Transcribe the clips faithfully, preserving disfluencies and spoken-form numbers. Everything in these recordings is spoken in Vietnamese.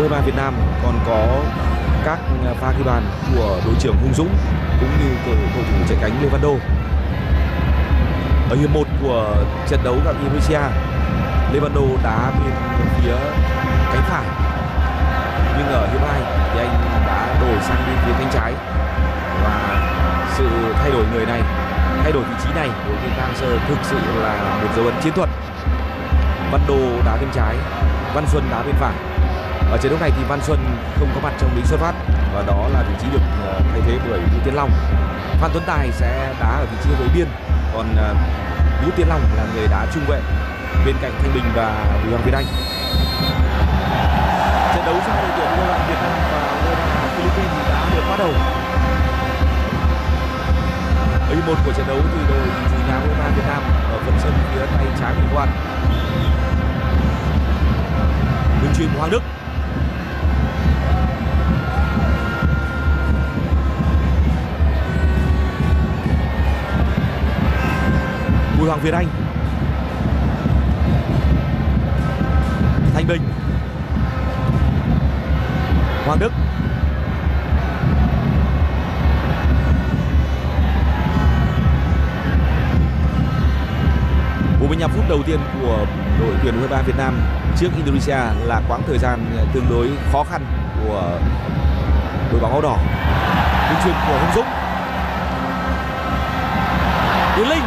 u hai mươi ba Việt Nam còn có các pha ghi bàn của đội trưởng Hùng Dũng cũng như cầu cầu thủ chạy cánh Levando. Ở hiệp một của trận đấu gặp Indonesia, Levando đá bên phía cánh phải, nhưng ở hiệp hai thì anh đã đổi sang bên phía cánh trái, và sự thay đổi người này, thay đổi vị trí này của Kim Tang Sơ thực sự là một dấu ấn chiến thuật. Văn Đô đá bên trái, Văn Xuân đá bên phải. Ở trận đấu này thì Văn Xuân không có mặt trong lính xuất phát, và đó là vị trí được thay thế bởi Vũ Tiến Long. Phan Tuấn Tài sẽ đá ở vị trí hậu vệ biên, còn Vũ Tiến Long là người đá trung vệ bên cạnh Thanh Bình và Bùi Hoàng Việt Anh. Trận đấu giữa đội tuyển u hai mươi ba Việt Nam và u hai mươi ba Philippines đã được bắt đầu. Ở hiệp một của trận đấu thì đội chủ nhà u hai mươi ba Việt Nam ở phần sân phía tay trái của Quang, đường chuyền Hoàng Đức. Bùi Hoàng Việt Anh, Thanh Bình, Hoàng Đức, bốn mươi lăm phút đầu tiên của đội tuyển u hai mươi ba Việt Nam trước Indonesia là quãng thời gian tương đối khó khăn của đội bóng áo đỏ. Đường chuyền của Hùng Dũng, Tiến Linh,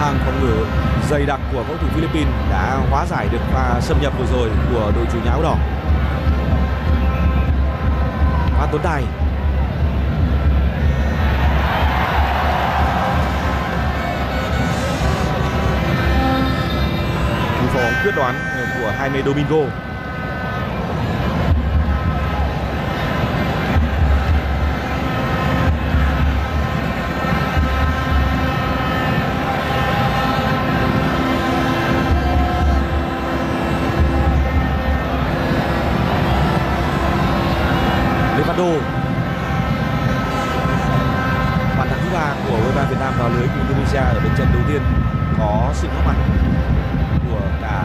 hàng phòng ngự dày đặc của cầu thủ Philippines đã hóa giải được pha xâm nhập vừa rồi của đội chủ nhà áo đỏ. Phan Tuấn Tài, cú phá bóng quyết đoán của Jaime Domingo. Đồ. Bàn thắng thứ ba của u hai mươi ba Việt Nam vào lưới của Indonesia ở bên trận đầu tiên có sự góp mặt của cả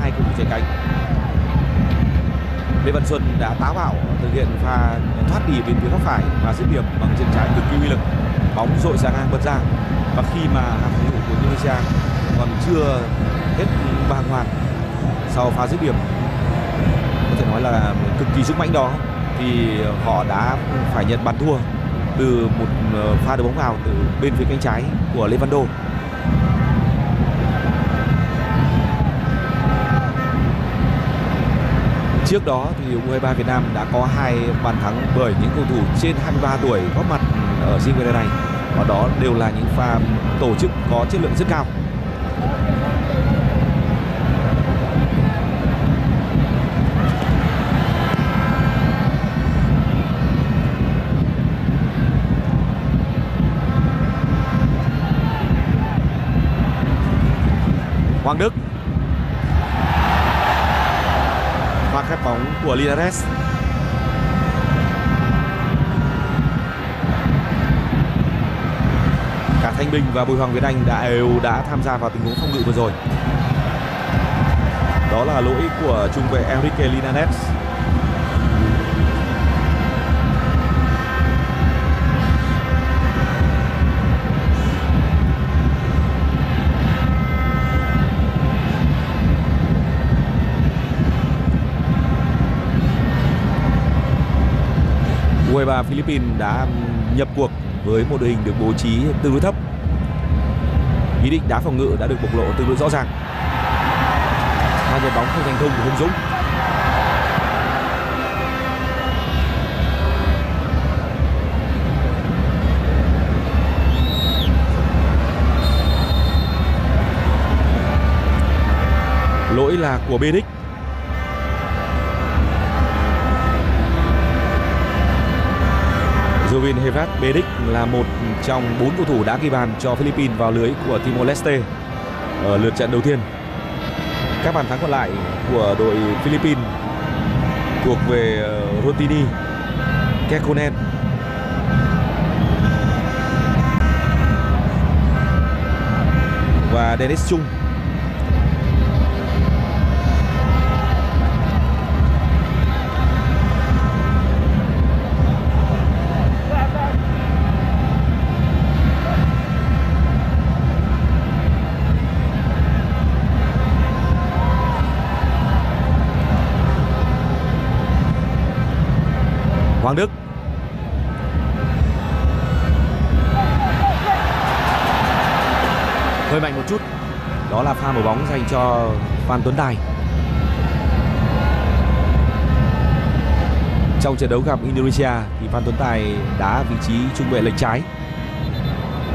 hai cầu thủ chạy cánh. Lê Văn Xuân đã táo bạo thực hiện pha thoát đi bên phía góc phải và dứt điểm bằng chân trái cực kỳ uy lực. Bóng dội sang ngang bật ra, và khi mà hàng phòng thủ của Indonesia còn chưa hết bàng hoàng sau pha dứt điểm có thể nói là cực kỳ sức mạnh đó, thì họ đã phải nhận bàn thua từ một pha đấu bóng vào từ bên phía cánh trái của Levando. Trước đó thì u hai mươi ba Việt Nam đã có hai bàn thắng bởi những cầu thủ trên hai mươi ba tuổi góp mặt ở SEA Games này, và đó đều là những pha tổ chức có chất lượng rất cao. Hoàng Đức, pha cắt bóng của Linares. Cả Thanh Bình và Bùi Hoàng Việt Anh đã đều đã tham gia vào tình huống phòng ngự vừa rồi. Đó là lỗi của trung vệ Enrique Linares. u hai mươi ba Philippines đã nhập cuộc với một đội hình được bố trí tương đối thấp. Ý định đá phòng ngự đã được bộc lộ tương đối rõ ràng. Pha nhận bóng không thành công của Hùng Dũng. Lỗi là của Bedic. Jovin Hevat Bedic là một trong bốn cầu thủ đã ghi bàn cho Philippines vào lưới của Timor Leste ở lượt trận đầu tiên. Các bàn thắng còn lại của đội Philippines thuộc về Rotini, Kekkonen, và Dennis Chung. chút. Đó là pha mở bóng dành cho Phan Tuấn Tài. Trong trận đấu gặp Indonesia thì Phan Tuấn Tài đá vị trí trung vệ lệch trái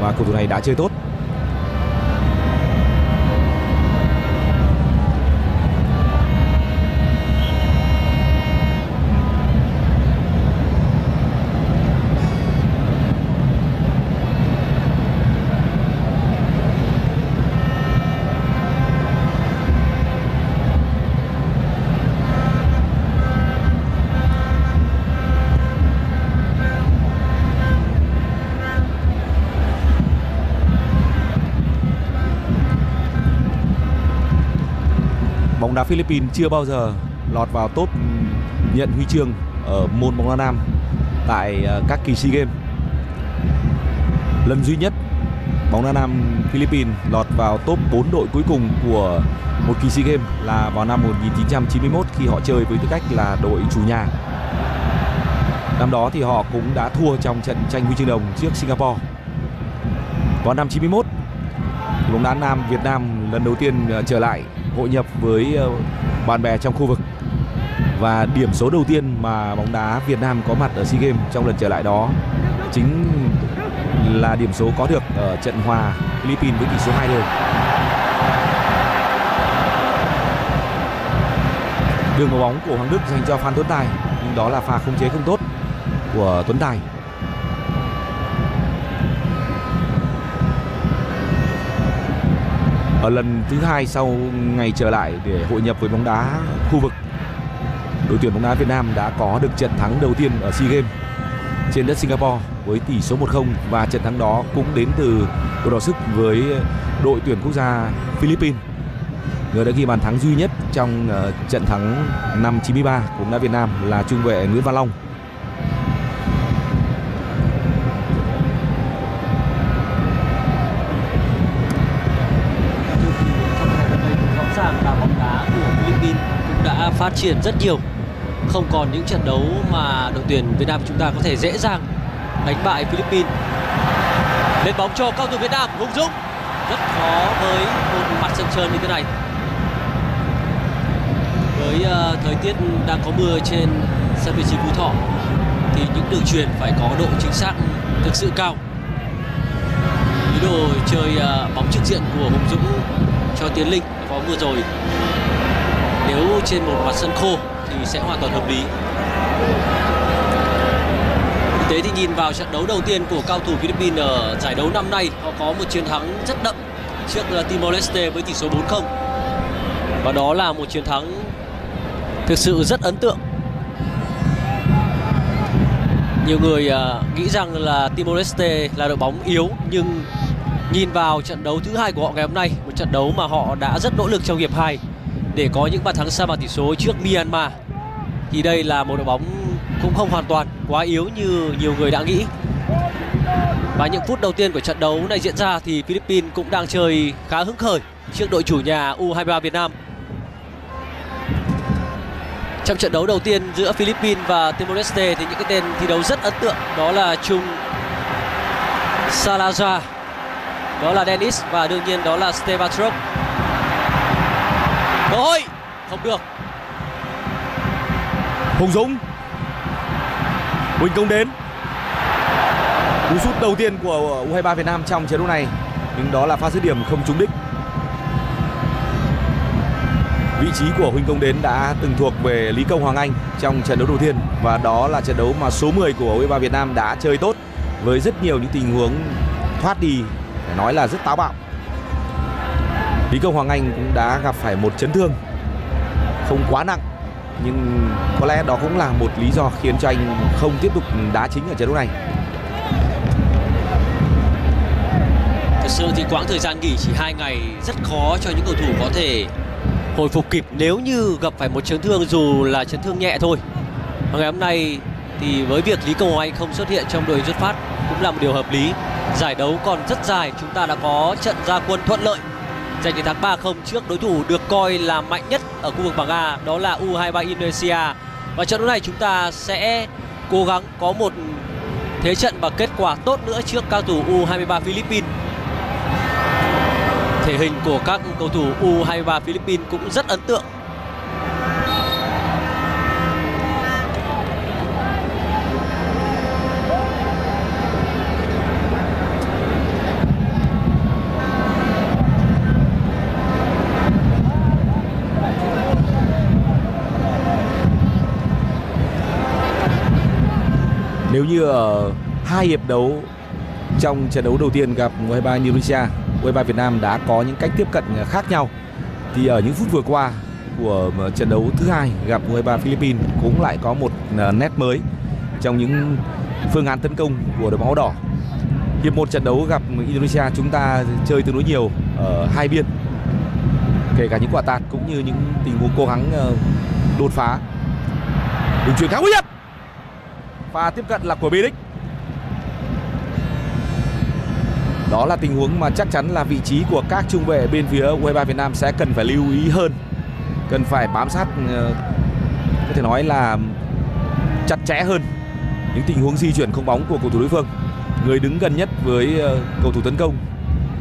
và cầu thủ này đã chơi tốt. Bóng đá Philippines chưa bao giờ lọt vào top nhận huy chương ở môn bóng đá nam tại các kỳ SEA Games. Lần duy nhất bóng đá nam Philippines lọt vào top bốn đội cuối cùng của một kỳ SEA Games là vào năm một nghìn chín trăm chín mươi mốt, khi họ chơi với tư cách là đội chủ nhà. Năm đó thì họ cũng đã thua trong trận tranh huy chương đồng trước Singapore. Vào năm chín mươi mốt, bóng đá nam Việt Nam lần đầu tiên trở lại hội nhập với bạn bè trong khu vực, và điểm số đầu tiên mà bóng đá Việt Nam có mặt ở SEA Games trong lần trở lại đó chính là điểm số có được ở trận hòa Philippines với tỷ số hai đều. Đường vào bóng của Hoàng Đức dành cho Phan Tuấn Tài, nhưng đó là pha khống chế không tốt của Tuấn Tài. Ở lần thứ hai sau ngày trở lại để hội nhập với bóng đá khu vực, đội tuyển bóng đá Việt Nam đã có được trận thắng đầu tiên ở SEA Games trên đất Singapore với tỷ số một không, và trận thắng đó cũng đến từ cuộc đọ sức với đội tuyển quốc gia Philippines, người đã ghi bàn thắng duy nhất trong trận thắng năm chín mươi ba của bóng đá Việt Nam là trung vệ Nguyễn Văn Long. Phát triển rất nhiều, không còn những trận đấu mà đội tuyển Việt Nam chúng ta có thể dễ dàng đánh bại Philippines. Lên bóng cho cầu thủ Việt Nam, Hùng Dũng rất khó với một mặt sân trơn như thế này. Với uh, thời tiết đang có mưa trên sân vị trí Phú Thọ thì những đường truyền phải có độ chính xác thực sự cao. Ý đồ chơi uh, bóng trực diện của Hùng Dũng cho Tiến Linh có vừa rồi, nếu trên một mặt sân khô thì sẽ hoàn toàn hợp lý. Thực tế thì nhìn vào trận đấu đầu tiên của cao thủ Philippines ở giải đấu năm nay, họ có một chiến thắng rất đậm trước Timor-Leste với tỷ số bốn không. Và đó là một chiến thắng thực sự rất ấn tượng. Nhiều người nghĩ rằng là Timor-Leste là đội bóng yếu, nhưng nhìn vào trận đấu thứ hai của họ ngày hôm nay, một trận đấu mà họ đã rất nỗ lực trong hiệp hai để có những bàn thắng sa bàn tỷ số trước Myanmar, thì đây là một đội bóng cũng không hoàn toàn quá yếu như nhiều người đã nghĩ. Và những phút đầu tiên của trận đấu này diễn ra thì Philippines cũng đang chơi khá hứng khởi trước đội chủ nhà U hai mươi ba Việt Nam. Trong trận đấu đầu tiên giữa Philippines và Timor-Leste thì những cái tên thi đấu rất ấn tượng, đó là Chung Salazar, đó là Dennis và đương nhiên đó là Stevatrov. Ôi, không được. Hùng Dũng, Huỳnh Công đến. Cú sút đầu tiên của U hai mươi ba Việt Nam trong trận đấu này, nhưng đó là pha dứt điểm không trúng đích. Vị trí của Huỳnh Công đến đã từng thuộc về Lý Công Hoàng Anh trong trận đấu đầu tiên, và đó là trận đấu mà số mười của U hai mươi ba Việt Nam đã chơi tốt với rất nhiều những tình huống thoát đi, phải nói là rất táo bạo. Lý Công Hoàng Anh cũng đã gặp phải một chấn thương không quá nặng, nhưng có lẽ đó cũng là một lý do khiến cho anh không tiếp tục đá chính ở trận đấu này. Thật sự thì quãng thời gian nghỉ chỉ hai ngày rất khó cho những cầu thủ có thể hồi phục kịp nếu như gặp phải một chấn thương, dù là chấn thương nhẹ thôi. Và ngày hôm nay thì với việc Lý Công Hoàng Anh không xuất hiện trong đội xuất phát cũng là một điều hợp lý. Giải đấu còn rất dài, chúng ta đã có trận ra quân thuận lợi, giành chiến thắng ba không trước đối thủ được coi là mạnh nhất ở khu vực bảng A, đó là U hai mươi ba Indonesia. Và trận đấu này chúng ta sẽ cố gắng có một thế trận và kết quả tốt nữa trước cao thủ U hai mươi ba Philippines. Thể hình của các cầu thủ U hai mươi ba Philippines cũng rất ấn tượng. Nếu như ở hai hiệp đấu trong trận đấu đầu tiên gặp U hai mươi ba Indonesia, U hai mươi ba Việt Nam đã có những cách tiếp cận khác nhau, thì ở những phút vừa qua của trận đấu thứ hai gặp U hai mươi ba Philippines cũng lại có một nét mới trong những phương án tấn công của đội bóng đỏ. Hiệp một trận đấu gặp Indonesia chúng ta chơi tương đối nhiều ở hai biên, kể cả những quả tạt cũng như những tình huống cố gắng đột phá. Đường chuyền khá nguy hiểm và tiếp cận là của Bilic. Đó là tình huống mà chắc chắn là vị trí của các trung vệ bên phía U hai mươi ba Việt Nam sẽ cần phải lưu ý hơn, cần phải bám sát, có thể nói là chặt chẽ hơn những tình huống di chuyển không bóng của cầu thủ đối phương. Người đứng gần nhất với cầu thủ tấn công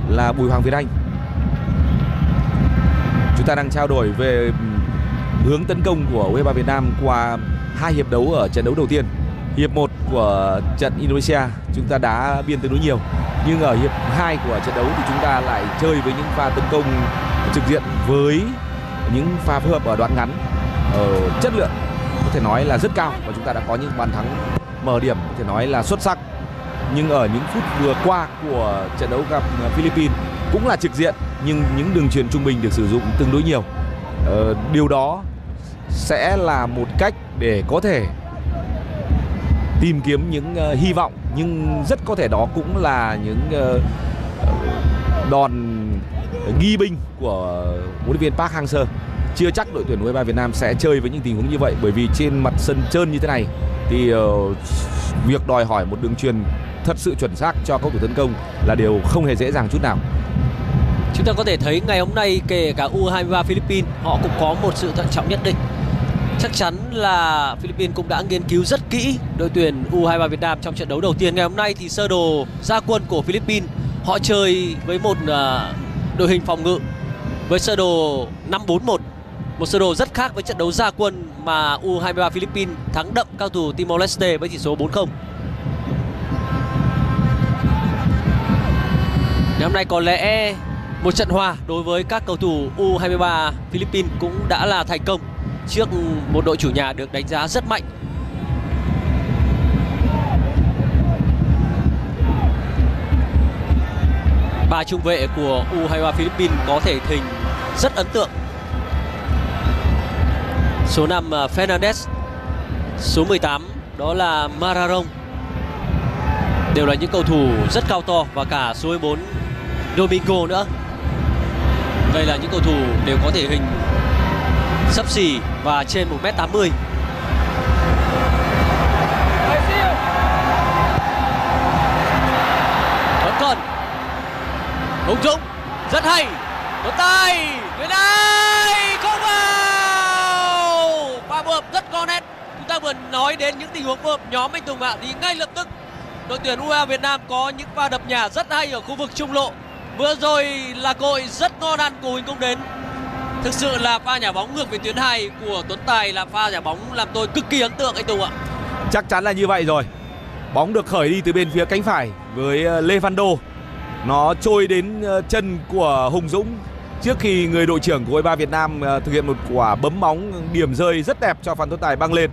là Bùi Hoàng Việt Anh. Chúng ta đang trao đổi về hướng tấn công của U hai mươi ba Việt Nam qua hai hiệp đấu ở trận đấu đầu tiên. Hiệp một của trận Indonesia chúng ta đá biên tương đối nhiều, nhưng ở hiệp hai của trận đấu thì chúng ta lại chơi với những pha tấn công trực diện với những pha phối hợp ở đoạn ngắn, ở chất lượng có thể nói là rất cao, và chúng ta đã có những bàn thắng mở điểm có thể nói là xuất sắc. Nhưng ở những phút vừa qua của trận đấu gặp Philippines cũng là trực diện, nhưng những đường chuyền trung bình được sử dụng tương đối nhiều. Điều đó sẽ là một cách để có thể tìm kiếm những uh, hy vọng, nhưng rất có thể đó cũng là những uh, đòn nghi binh của huấn luyện viên Park Hang-seo. Chưa chắc đội tuyển U hai mươi ba Việt Nam sẽ chơi với những tình huống như vậy, bởi vì trên mặt sân trơn như thế này thì uh, việc đòi hỏi một đường chuyền thật sự chuẩn xác cho cầu thủ tấn công là điều không hề dễ dàng chút nào. Chúng ta có thể thấy ngày hôm nay kể cả U hai mươi ba Philippines họ cũng có một sự thận trọng nhất định. Chắc chắn là Philippines cũng đã nghiên cứu rất kỹ đội tuyển U hai mươi ba Việt Nam trong trận đấu đầu tiên. Ngày hôm nay thì sơ đồ ra quân của Philippines, họ chơi với một đội hình phòng ngự với sơ đồ năm bốn một, một sơ đồ rất khác với trận đấu ra quân mà U hai mươi ba Philippines thắng đậm cao thủ Timor-Leste với tỷ số bốn không. Ngày hôm nay có lẽ một trận hòa đối với các cầu thủ U hai mươi ba Philippines cũng đã là thành công trước một đội chủ nhà được đánh giá rất mạnh. Ba trung vệ của U hai mươi ba Philippines có thể hình rất ấn tượng. Số năm Fernandez, số mười tám đó là Mararong, đều là những cầu thủ rất cao to, và cả số mười bốn Domingo nữa. Đây là những cầu thủ đều có thể hình xấp xỉ và trên một mét tám mươi. Vẫn còn Hùng Dũng, rất hay, đón tay Nguyễn Anh không vào. Và phối hợp rất con nét. Chúng ta vừa nói đến những tình huống phối hợp nhóm Minh Tùng ạ, thì ngay lập tức đội tuyển U hai mươi ba Việt Nam có những pha đập nhà rất hay ở khu vực trung lộ. Vừa rồi là cơ hội rất ngon ăn của Huỳnh Công Đến. Thực sự là pha nhả bóng ngược về tuyến hai của Tuấn Tài là pha nhả bóng làm tôi cực kỳ ấn tượng anh Tùng ạ. Chắc chắn là như vậy rồi. Bóng được khởi đi từ bên phía cánh phải với Lê Văn Đô. Nó trôi đến chân của Hùng Dũng trước khi người đội trưởng của U hai mươi ba Việt Nam thực hiện một quả bấm bóng điểm rơi rất đẹp cho Phan Tuấn Tài băng lên.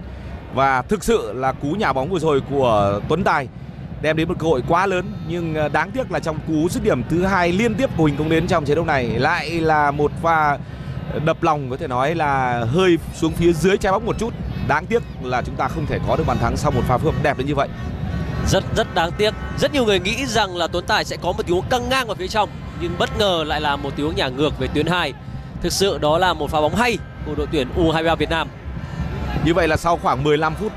Và thực sự là cú nhả bóng vừa rồi của Tuấn Tài đem đến một cơ hội quá lớn, nhưng đáng tiếc là trong cú dứt điểm thứ hai liên tiếp của Huỳnh Công Đến trong trận đấu này lại là một pha đập lòng có thể nói là hơi xuống phía dưới trái bóng một chút. Đáng tiếc là chúng ta không thể có được bàn thắng sau một pha phối hợp đẹp đến như vậy. Rất rất đáng tiếc. Rất nhiều người nghĩ rằng là Tuấn Tài sẽ có một tình huống căng ngang vào phía trong, nhưng bất ngờ lại là một tình huống nhả ngược về tuyến hai. Thực sự đó là một pha bóng hay của đội tuyển U hai mươi ba Việt Nam. Như vậy là sau khoảng mười lăm phút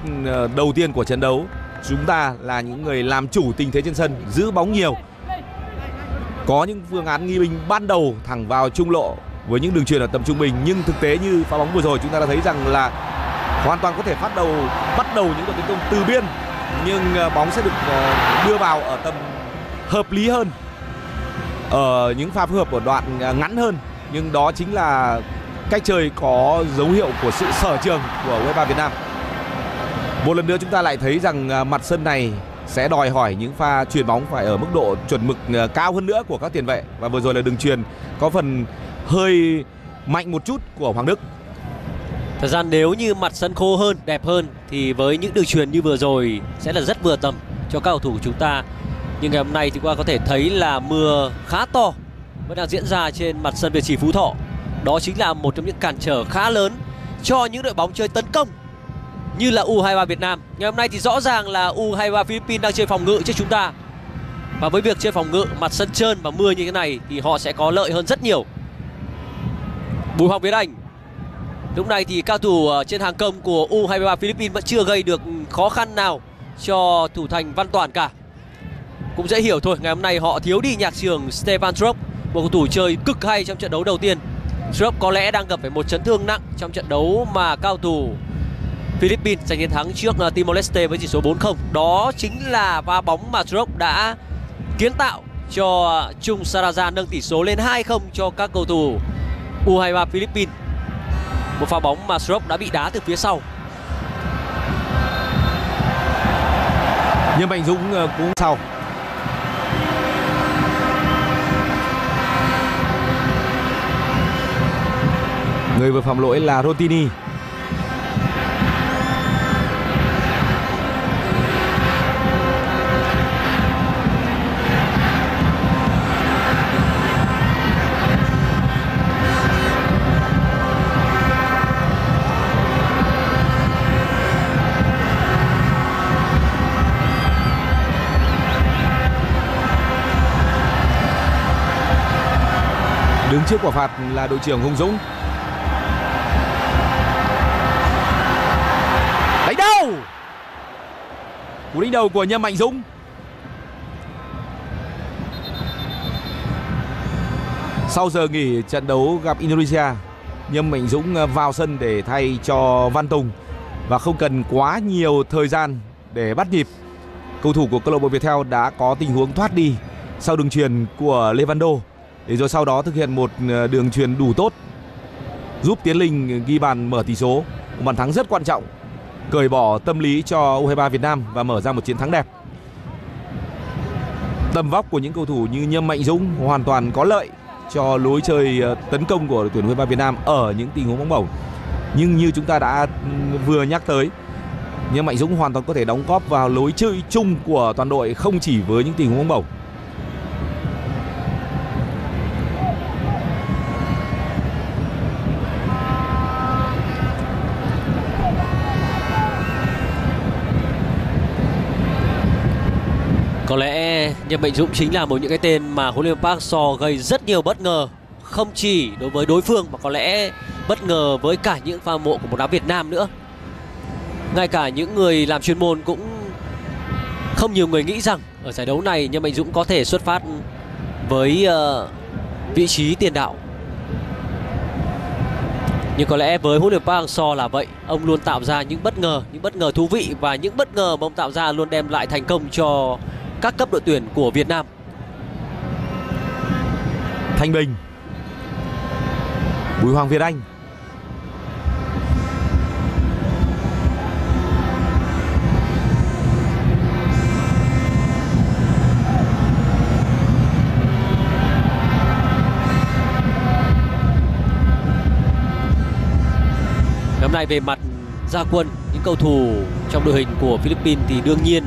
đầu tiên của trận đấu, chúng ta là những người làm chủ tình thế trên sân, giữ bóng nhiều, có những phương án nghi binh ban đầu thẳng vào trung lộ với những đường chuyền ở tầm trung bình. Nhưng thực tế như pha bóng vừa rồi chúng ta đã thấy rằng là hoàn toàn có thể phát đầu bắt đầu những đợt tấn công từ biên, nhưng bóng sẽ được đưa vào ở tầm hợp lý hơn. ở những pha phối hợp ở đoạn ngắn hơn. Nhưng đó chính là cách chơi có dấu hiệu của sự sở trường của u hai ba Việt Nam. Một lần nữa chúng ta lại thấy rằng mặt sân này sẽ đòi hỏi những pha chuyền bóng phải ở mức độ chuẩn mực cao hơn nữa của các tiền vệ. Và vừa rồi là đường chuyền có phần hơi mạnh một chút của Hoàng Đức. Thật ra nếu như mặt sân khô hơn, đẹp hơn thì với những đường chuyền như vừa rồi sẽ là rất vừa tầm cho các cầu thủ chúng ta. Nhưng ngày hôm nay thì qua có thể thấy là mưa khá to vẫn đang diễn ra trên mặt sân Việt Trì Phú Thọ. Đó chính là một trong những cản trở khá lớn cho những đội bóng chơi tấn công như là u hai ba Việt Nam. Ngày hôm nay thì rõ ràng là u hai ba Philippines đang chơi phòng ngự trước chúng ta. Và với việc chơi phòng ngự, mặt sân trơn và mưa như thế này thì họ sẽ có lợi hơn rất nhiều. Bùi Hoàng Việt Anh. Lúc này thì cao thủ trên hàng công của u hai ba Philippines vẫn chưa gây được khó khăn nào cho thủ thành Văn Toản cả. Cũng dễ hiểu thôi, ngày hôm nay họ thiếu đi nhạc trưởng Stefan Strupp, một cầu thủ chơi cực hay trong trận đấu đầu tiên. Strupp có lẽ đang gặp phải một chấn thương nặng trong trận đấu mà cao thủ Philippines giành chiến thắng trước Timor-Leste với tỷ số bốn không. Đó chính là pha bóng mà Strupp đã kiến tạo cho Chung Sarajan nâng tỷ số lên hai không cho các cầu thủ u hai ba Philippines. Một pha bóng mà Strupp đã bị đá từ phía sau. Nhưng Mạnh Dũng cú sau. Người vừa phạm lỗi là Rotini. Đứng trước quả phạt là đội trưởng Hùng Dũng. Đánh đầu. Cú đánh đầu của Nhâm Mạnh Dũng. Sau giờ nghỉ trận đấu gặp Indonesia, Nhâm Mạnh Dũng vào sân để thay cho Văn Tùng và không cần quá nhiều thời gian để bắt nhịp. Cầu thủ của câu lạc bộ Viettel đã có tình huống thoát đi sau đường chuyền của Levando, để rồi sau đó thực hiện một đường chuyền đủ tốt giúp Tiến Linh ghi bàn mở tỷ số. Một bàn thắng rất quan trọng, cởi bỏ tâm lý cho u hai ba Việt Nam và mở ra một chiến thắng đẹp. Tầm vóc của những cầu thủ như Nhâm Mạnh Dũng hoàn toàn có lợi cho lối chơi tấn công của đội tuyển u hai ba Việt Nam ở những tình huống bóng bổng. Nhưng như chúng ta đã vừa nhắc tới, Nhâm Mạnh Dũng hoàn toàn có thể đóng góp vào lối chơi chung của toàn đội, không chỉ với những tình huống bóng bổng. Có lẽ Nhâm Mạnh Dũng chính là một những cái tên mà huấn luyện Park Hang-seo gây rất nhiều bất ngờ, không chỉ đối với đối phương mà có lẽ bất ngờ với cả những fan mộ của bóng đá Việt Nam nữa. Ngay cả những người làm chuyên môn cũng không nhiều người nghĩ rằng ở giải đấu này Nhâm Mạnh Dũng có thể xuất phát với uh, vị trí tiền đạo. Nhưng có lẽ với huấn luyện Park Hang-seo là vậy, ông luôn tạo ra những bất ngờ, những bất ngờ thú vị, và những bất ngờ mà ông tạo ra luôn đem lại thành công cho các cấp đội tuyển của Việt Nam. Thanh Bình. Bùi Hoàng Việt Anh. Hôm nay về mặt ra quân, những cầu thủ trong đội hình của Philippines thì đương nhiên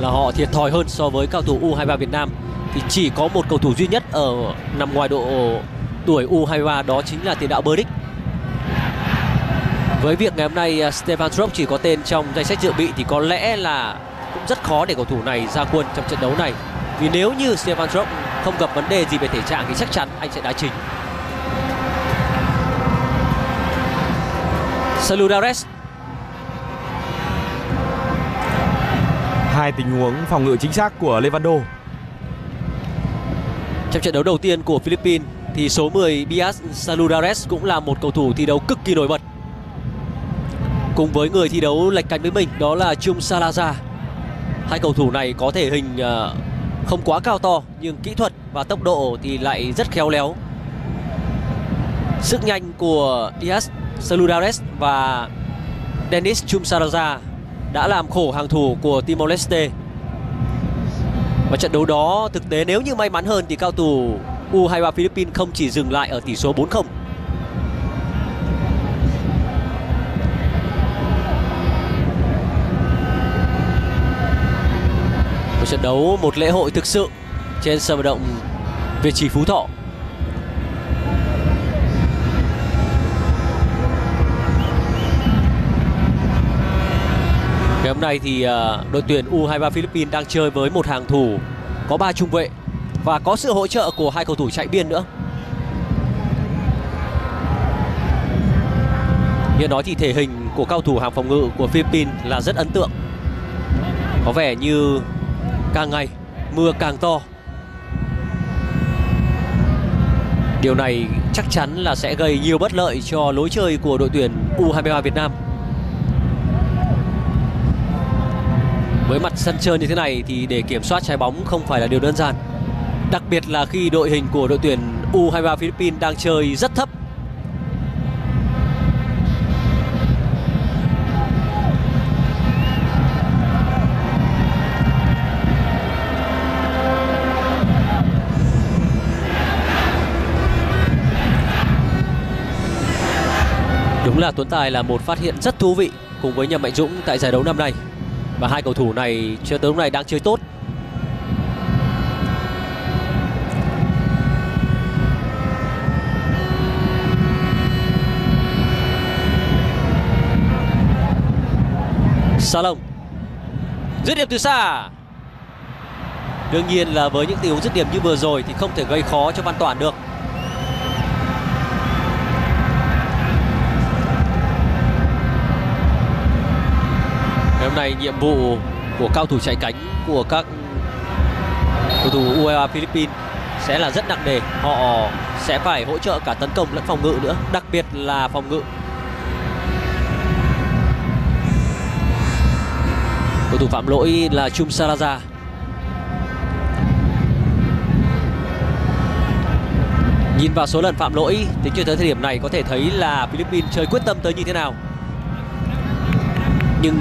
là họ thiệt thòi hơn so với cao thủ u hai ba Việt Nam. Thì chỉ có một cầu thủ duy nhất ở nằm ngoài độ tuổi u hai ba, đó chính là tiền đạo Burdick. Với việc ngày hôm nay Stefan Strupp chỉ có tên trong danh sách dự bị thì có lẽ là cũng rất khó để cầu thủ này ra quân trong trận đấu này. Vì nếu như Stefan Strupp không gặp vấn đề gì về thể trạng thì chắc chắn anh sẽ đá chính. Saludares. Hai tình huống phòng ngự chính xác của Levando. Trong trận đấu đầu tiên của Philippines thì số mười Bias Saludares cũng là một cầu thủ thi đấu cực kỳ nổi bật. Cùng với người thi đấu lệch cánh với mình đó là Chung Sarajan. Hai cầu thủ này có thể hình không quá cao to nhưng kỹ thuật và tốc độ thì lại rất khéo léo. Sức nhanh của Diaz Saludares và Dennis Chumsaraza đã làm khổ hàng thủ của Timor-Leste. Và trận đấu đó thực tế nếu như may mắn hơn thì cao thủ u hai ba Philippines không chỉ dừng lại ở tỷ số bốn không. Một trận đấu, một lễ hội thực sự trên sân vận động Việt Trì Phú Thọ. Ngày hôm nay thì đội tuyển u hai ba Philippines đang chơi với một hàng thủ có ba trung vệ và có sự hỗ trợ của hai cầu thủ chạy biên nữa. Như nói thì thể hình của cao thủ hàng phòng ngự của Philippines là rất ấn tượng. Có vẻ như càng ngày mưa càng to. Điều này chắc chắn là sẽ gây nhiều bất lợi cho lối chơi của đội tuyển u hai ba Việt Nam. Với mặt sân chơi như thế này thì để kiểm soát trái bóng không phải là điều đơn giản. Đặc biệt là khi đội hình của đội tuyển u hai ba Philippines đang chơi rất thấp. Đúng là Tuấn Tài là một phát hiện rất thú vị cùng với Nhâm Mạnh Dũng tại giải đấu năm nay. Và hai cầu thủ này cho tới lúc này đang chơi tốt. Salong dứt điểm từ xa. Đương nhiên là với những tình huống dứt điểm như vừa rồi thì không thể gây khó cho Văn Toản được. Ngày hôm nay nhiệm vụ của cao thủ chạy cánh của các cầu thủ u hai ba Philippines sẽ là rất nặng nề. Họ sẽ phải hỗ trợ cả tấn công lẫn phòng ngự nữa, đặc biệt là phòng ngự. Cầu thủ phạm lỗi là Chumsaraza. Nhìn vào số lần phạm lỗi tính cho tới thời điểm này có thể thấy là Philippines chơi quyết tâm tới như thế nào. Nhưng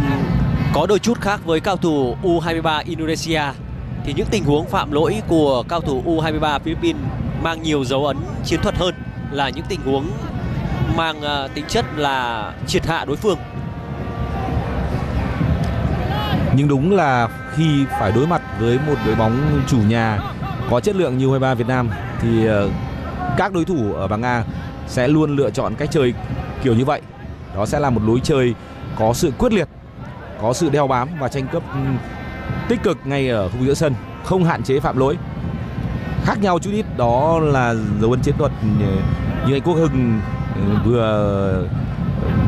có đôi chút khác với cao thủ u hai ba Indonesia thì những tình huống phạm lỗi của cao thủ u hai ba Philippines mang nhiều dấu ấn chiến thuật hơn là những tình huống mang tính chất là triệt hạ đối phương. Nhưng đúng là khi phải đối mặt với một đội bóng chủ nhà có chất lượng như u hai ba Việt Nam thì các đối thủ ở bảng A sẽ luôn lựa chọn cách chơi kiểu như vậy. Đó sẽ là một lối chơi có sự quyết liệt, có sự đeo bám và tranh cướp tích cực ngay ở khu vực giữa sân, không hạn chế phạm lỗi. Khác nhau chút ít đó là dấu ấn chiến thuật như anh Quốc Hưng vừa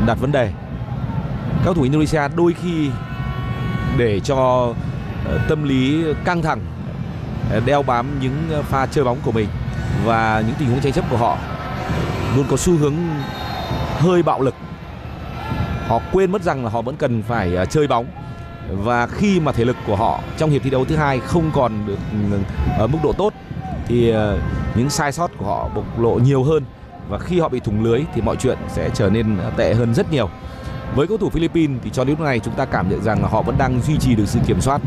đặt vấn đề. Các cầu thủ Indonesia đôi khi để cho tâm lý căng thẳng đeo bám những pha chơi bóng của mình và những tình huống tranh chấp của họ luôn có xu hướng hơi bạo lực. Họ quên mất rằng là họ vẫn cần phải chơi bóng, và khi mà thể lực của họ trong hiệp thi đấu thứ hai không còn được ở mức độ tốt thì những sai sót của họ bộc lộ nhiều hơn, và khi họ bị thủng lưới thì mọi chuyện sẽ trở nên tệ hơn rất nhiều. Với cầu thủ Philippines thì cho đến lúc này chúng ta cảm nhận rằng là họ vẫn đang duy trì được sự kiểm soát,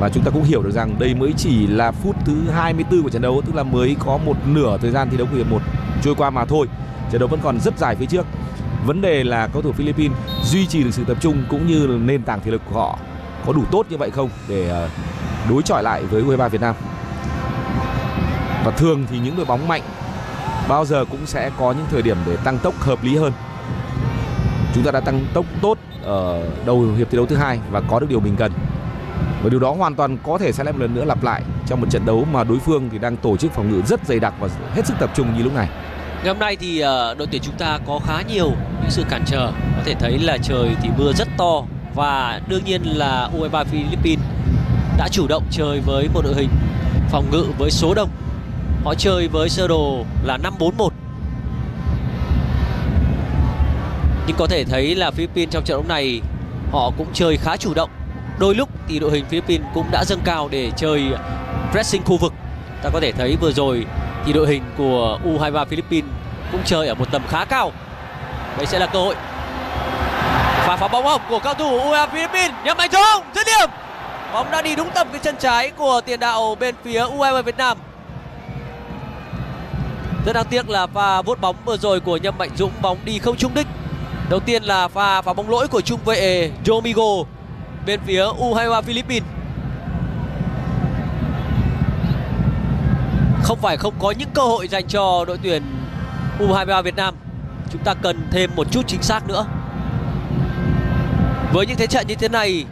và chúng ta cũng hiểu được rằng đây mới chỉ là phút thứ hai mươi tư của trận đấu, tức là mới có một nửa thời gian thi đấu của hiệp một trôi qua mà thôi. Trận đấu vẫn còn rất dài phía trước. Vấn đề là cầu thủ Philippines duy trì được sự tập trung cũng như nền tảng thể lực của họ có đủ tốt như vậy không để đối chọi lại với u hai ba Việt Nam. Và thường thì những đội bóng mạnh bao giờ cũng sẽ có những thời điểm để tăng tốc hợp lý hơn. Chúng ta đã tăng tốc tốt ở đầu hiệp thi đấu thứ hai và có được điều mình cần. Và điều đó hoàn toàn có thể sẽ lại một lần nữa lặp lại trong một trận đấu mà đối phương thì đang tổ chức phòng ngự rất dày đặc và hết sức tập trung như lúc này. Ngày hôm nay thì đội tuyển chúng ta có khá nhiều những sự cản trở. Có thể thấy là trời thì mưa rất to, và đương nhiên là u hai ba Philippines đã chủ động chơi với một đội hình phòng ngự với số đông. Họ chơi với sơ đồ là năm bốn một. Nhưng có thể thấy là Philippines trong trận đấu này họ cũng chơi khá chủ động. Đôi lúc thì đội hình Philippines cũng đã dâng cao để chơi pressing khu vực. Ta có thể thấy vừa rồi thì đội hình của u hai ba Philippines cũng chơi ở một tầm khá cao. Đây sẽ là cơ hội. Và phá bóng hỏng của cao thủ u hai ba Philippines, nhắm mạnh trúng, dứt điểm. Bóng đã đi đúng tầm cái chân trái của tiền đạo bên phía u hai ba Việt Nam. Rất đáng tiếc là pha vuốt bóng vừa rồi của Nhâm Mạnh Dũng, bóng đi không trúng đích. Đầu tiên là pha phá bóng lỗi của trung vệ Domingo bên phía u hai ba Philippines. Không phải không có những cơ hội dành cho đội tuyển u hai ba Việt Nam, chúng ta cần thêm một chút chính xác nữa. Với những thế trận như thế này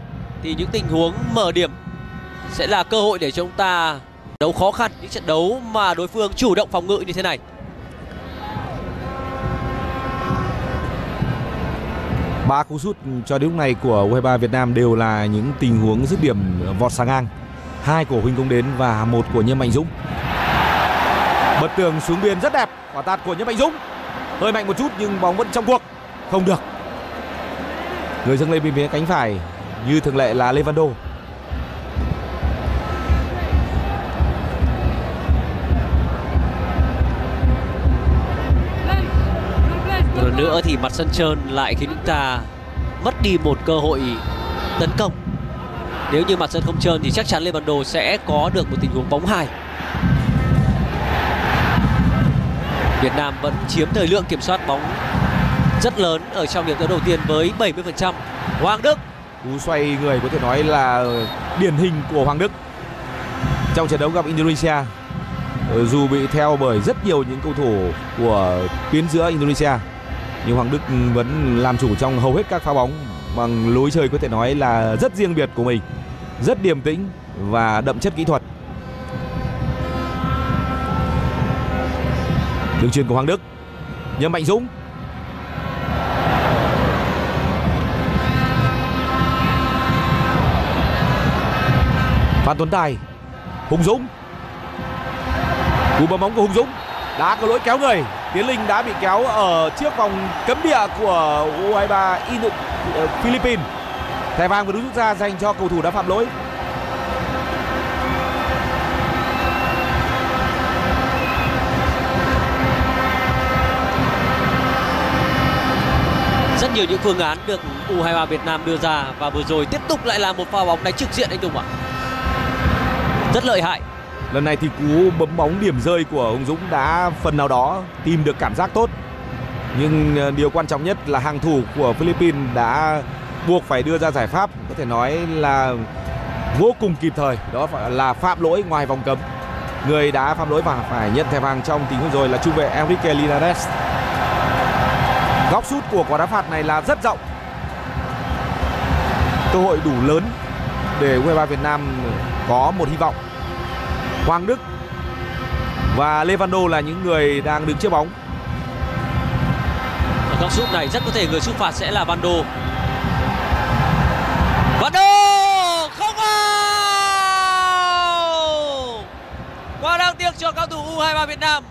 thì những tình huống mở điểm sẽ là cơ hội để cho chúng ta đấu khó khăn, những trận đấu mà đối phương chủ động phòng ngự như thế này. Ba cú sút cho đến lúc này của u hai ba Việt Nam đều là những tình huống dứt điểm vọt sang ngang. Hai của Huỳnh Công Đến và một của Nhâm Mạnh Dũng. Bật tường xuống biên rất đẹp, quả tạt của Nhâm Mạnh Dũng. Hơi mạnh một chút nhưng bóng vẫn trong cuộc, không được. Người dâng lên bên phía cánh phải như thường lệ là Levando. Rồi nữa thì mặt sân trơn lại khiến chúng ta mất đi một cơ hội tấn công. Nếu như mặt sân không trơn thì chắc chắn Levando sẽ có được một tình huống bóng hai. Việt Nam vẫn chiếm thời lượng kiểm soát bóng rất lớn ở trong hiệp đấu đầu tiên với bảy mươi phần trăm. Hoàng Đức, cú xoay người có thể nói là điển hình của Hoàng Đức trong trận đấu gặp Indonesia. Dù bị theo bởi rất nhiều những cầu thủ của tuyến giữa Indonesia, nhưng Hoàng Đức vẫn làm chủ trong hầu hết các pha bóng bằng lối chơi có thể nói là rất riêng biệt của mình, rất điềm tĩnh và đậm chất kỹ thuật. Đường chuyền của Hoàng Đức, Nhâm Mạnh Dũng. Phan Tuấn Tài, Hùng Dũng. Cú bấm bóng của Hùng Dũng đã có lỗi kéo người. Tiến Linh đã bị kéo ở trước vòng cấm địa của u hai ba Philippines. Thẻ vàng vừa được rút ra dành cho cầu thủ đã phạm lỗi. Rất nhiều những phương án được u hai ba Việt Nam đưa ra, và vừa rồi tiếp tục lại là một pha bóng đánh trực diện anh Tùng ạ. Rất lợi hại. Lần này thì cú bấm bóng điểm rơi của Hùng Dũng đã phần nào đó tìm được cảm giác tốt. Nhưng điều quan trọng nhất là hàng thủ của Philippines đã buộc phải đưa ra giải pháp có thể nói là vô cùng kịp thời. Đó là phạm lỗi ngoài vòng cấm. Người đã phạm lỗi và phải nhận thẻ vàng trong tình huống rồi là trung vệ Enrique Linares. Góc sút của quả đá phạt này là rất rộng. Cơ hội đủ lớn để u hai ba Việt Nam có một hy vọng. Hoàng Đức và Levando là những người đang đứng trước bóng. Ở góc sút này rất có thể người sút phạt sẽ là Vando. Vando không vào. Quá đáng tiếc cho cao thủ u hai ba Việt Nam.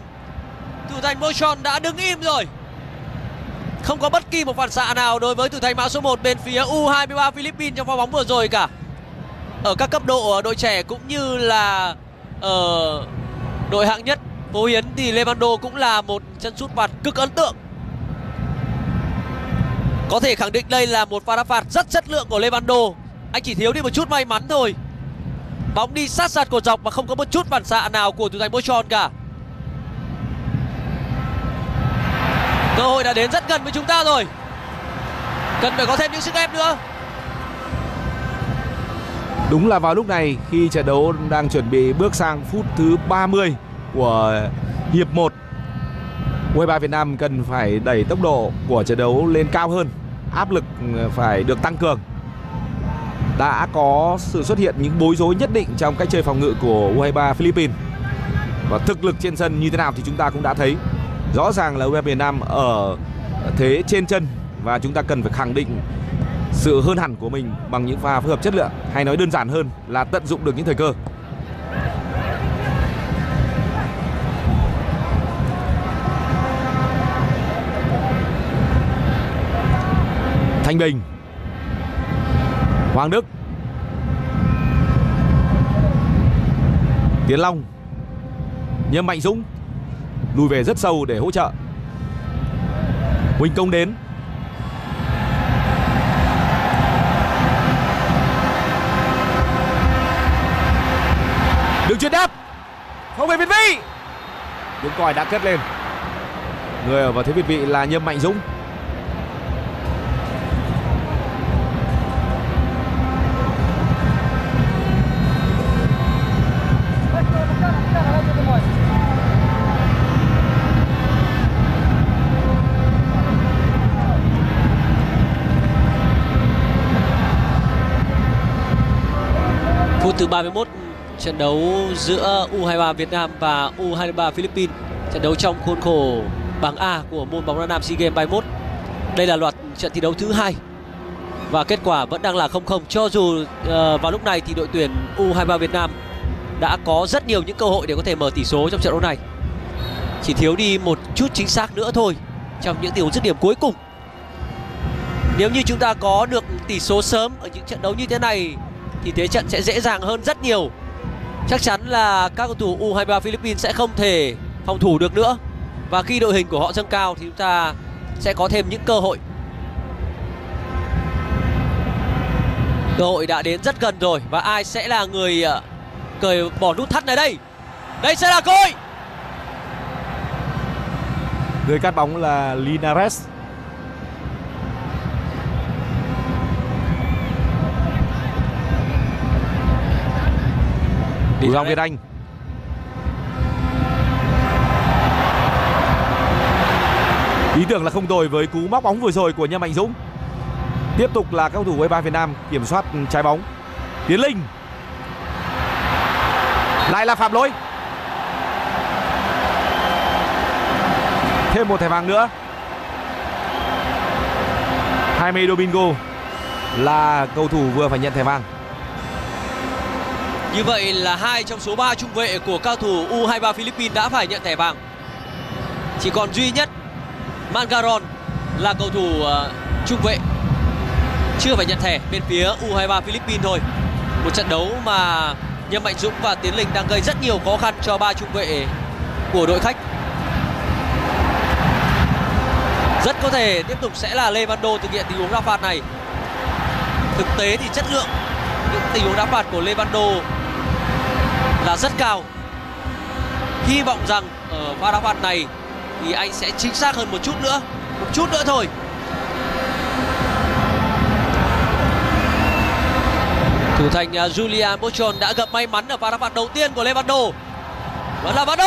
Thủ thành Mochon đã đứng im rồi. Không có bất kỳ một phản xạ nào đối với thủ thành mã số một bên phía u hai ba Philippines trong pha bóng vừa rồi cả. Ở các cấp độ đội trẻ cũng như là ở đội hạng nhất Phố Hiến thì Levando cũng là một chân sút phạt cực ấn tượng. Có thể khẳng định đây là một pha đá phạt rất chất lượng của Levando. Anh chỉ thiếu đi một chút may mắn thôi. Bóng đi sát sát cột dọc mà không có một chút phản xạ nào của thủ thành Mochon cả. Cơ hội đã đến rất gần với chúng ta rồi. Cần phải có thêm những sức ép nữa. Đúng là vào lúc này khi trận đấu đang chuẩn bị bước sang phút thứ ba mươi của hiệp một, u hai ba Việt Nam cần phải đẩy tốc độ của trận đấu lên cao hơn, áp lực phải được tăng cường. Đã có sự xuất hiện những bối rối nhất định trong cách chơi phòng ngự của u hai ba Philippines. Và thực lực trên sân như thế nào thì chúng ta cũng đã thấy. Rõ ràng là u hai ba Việt Nam ở thế trên chân và chúng ta cần phải khẳng định sự hơn hẳn của mình bằng những pha phối hợp chất lượng, hay nói đơn giản hơn là tận dụng được những thời cơ. Thanh Bình, Hoàng Đức, Tiến Long, nhưng Mạnh Dũng lùi về rất sâu để hỗ trợ. Huỳnh Công đến. Đường chuyền đáp không về việt vị. Tiếng còi đã cất lên. Người ở vào thế việt vị là Nhâm Mạnh Dũng. Phút thứ ba mươi mốt, trận đấu giữa u hai ba Việt Nam và u hai ba Philippines, trận đấu trong khuôn khổ bảng A của môn bóng đá nam SEA Games ba mươi mốt. Đây là loạt trận thi đấu thứ hai và kết quả vẫn đang là không không, cho dù uh, vào lúc này thì đội tuyển u hai ba Việt Nam đã có rất nhiều những cơ hội để có thể mở tỷ số trong trận đấu này. Chỉ thiếu đi một chút chính xác nữa thôi trong những tình huống dứt điểm cuối cùng. Nếu như chúng ta có được tỷ số sớm ở những trận đấu như thế này thì thế trận sẽ dễ dàng hơn rất nhiều. Chắc chắn là các cầu thủ u hai ba Philippines sẽ không thể phòng thủ được nữa, và khi đội hình của họ dâng cao thì chúng ta sẽ có thêm những cơ hội. Cơ hội đã đến rất gần rồi, và ai sẽ là người cởi bỏ nút thắt này đây? Đây sẽ là Khôi. Người cắt bóng là Linares. Bùi Long Việt Anh. Ý tưởng là không tồi với cú móc bóng vừa rồi của Nhâm Mạnh Dũng. Tiếp tục là các cầu thủ u hai ba Việt Nam kiểm soát trái bóng. Tiến Linh. Lại là phạm lỗi. Thêm một thẻ vàng nữa. Jaime Domingo là cầu thủ vừa phải nhận thẻ vàng. Như vậy là hai trong số ba trung vệ của cao thủ u hai ba Philippines đã phải nhận thẻ vàng. Chỉ còn duy nhất Mangaron là cầu thủ uh, trung vệ chưa phải nhận thẻ bên phía u hai ba Philippines thôi. Một trận đấu mà Nhâm Mạnh Dũng và Tiến Linh đang gây rất nhiều khó khăn cho ba trung vệ của đội khách. Rất có thể tiếp tục sẽ là Levando thực hiện tình huống đá phạt này. Thực tế thì chất lượng những tình huống đá phạt của Levando là rất cao. Hy vọng rằng ở pha đá phạt này thì anh sẽ chính xác hơn một chút nữa, một chút nữa thôi. Thủ thành Julian Bochon đã gặp may mắn ở pha đá phạt đầu tiên của Levando. Vẫn là Vando.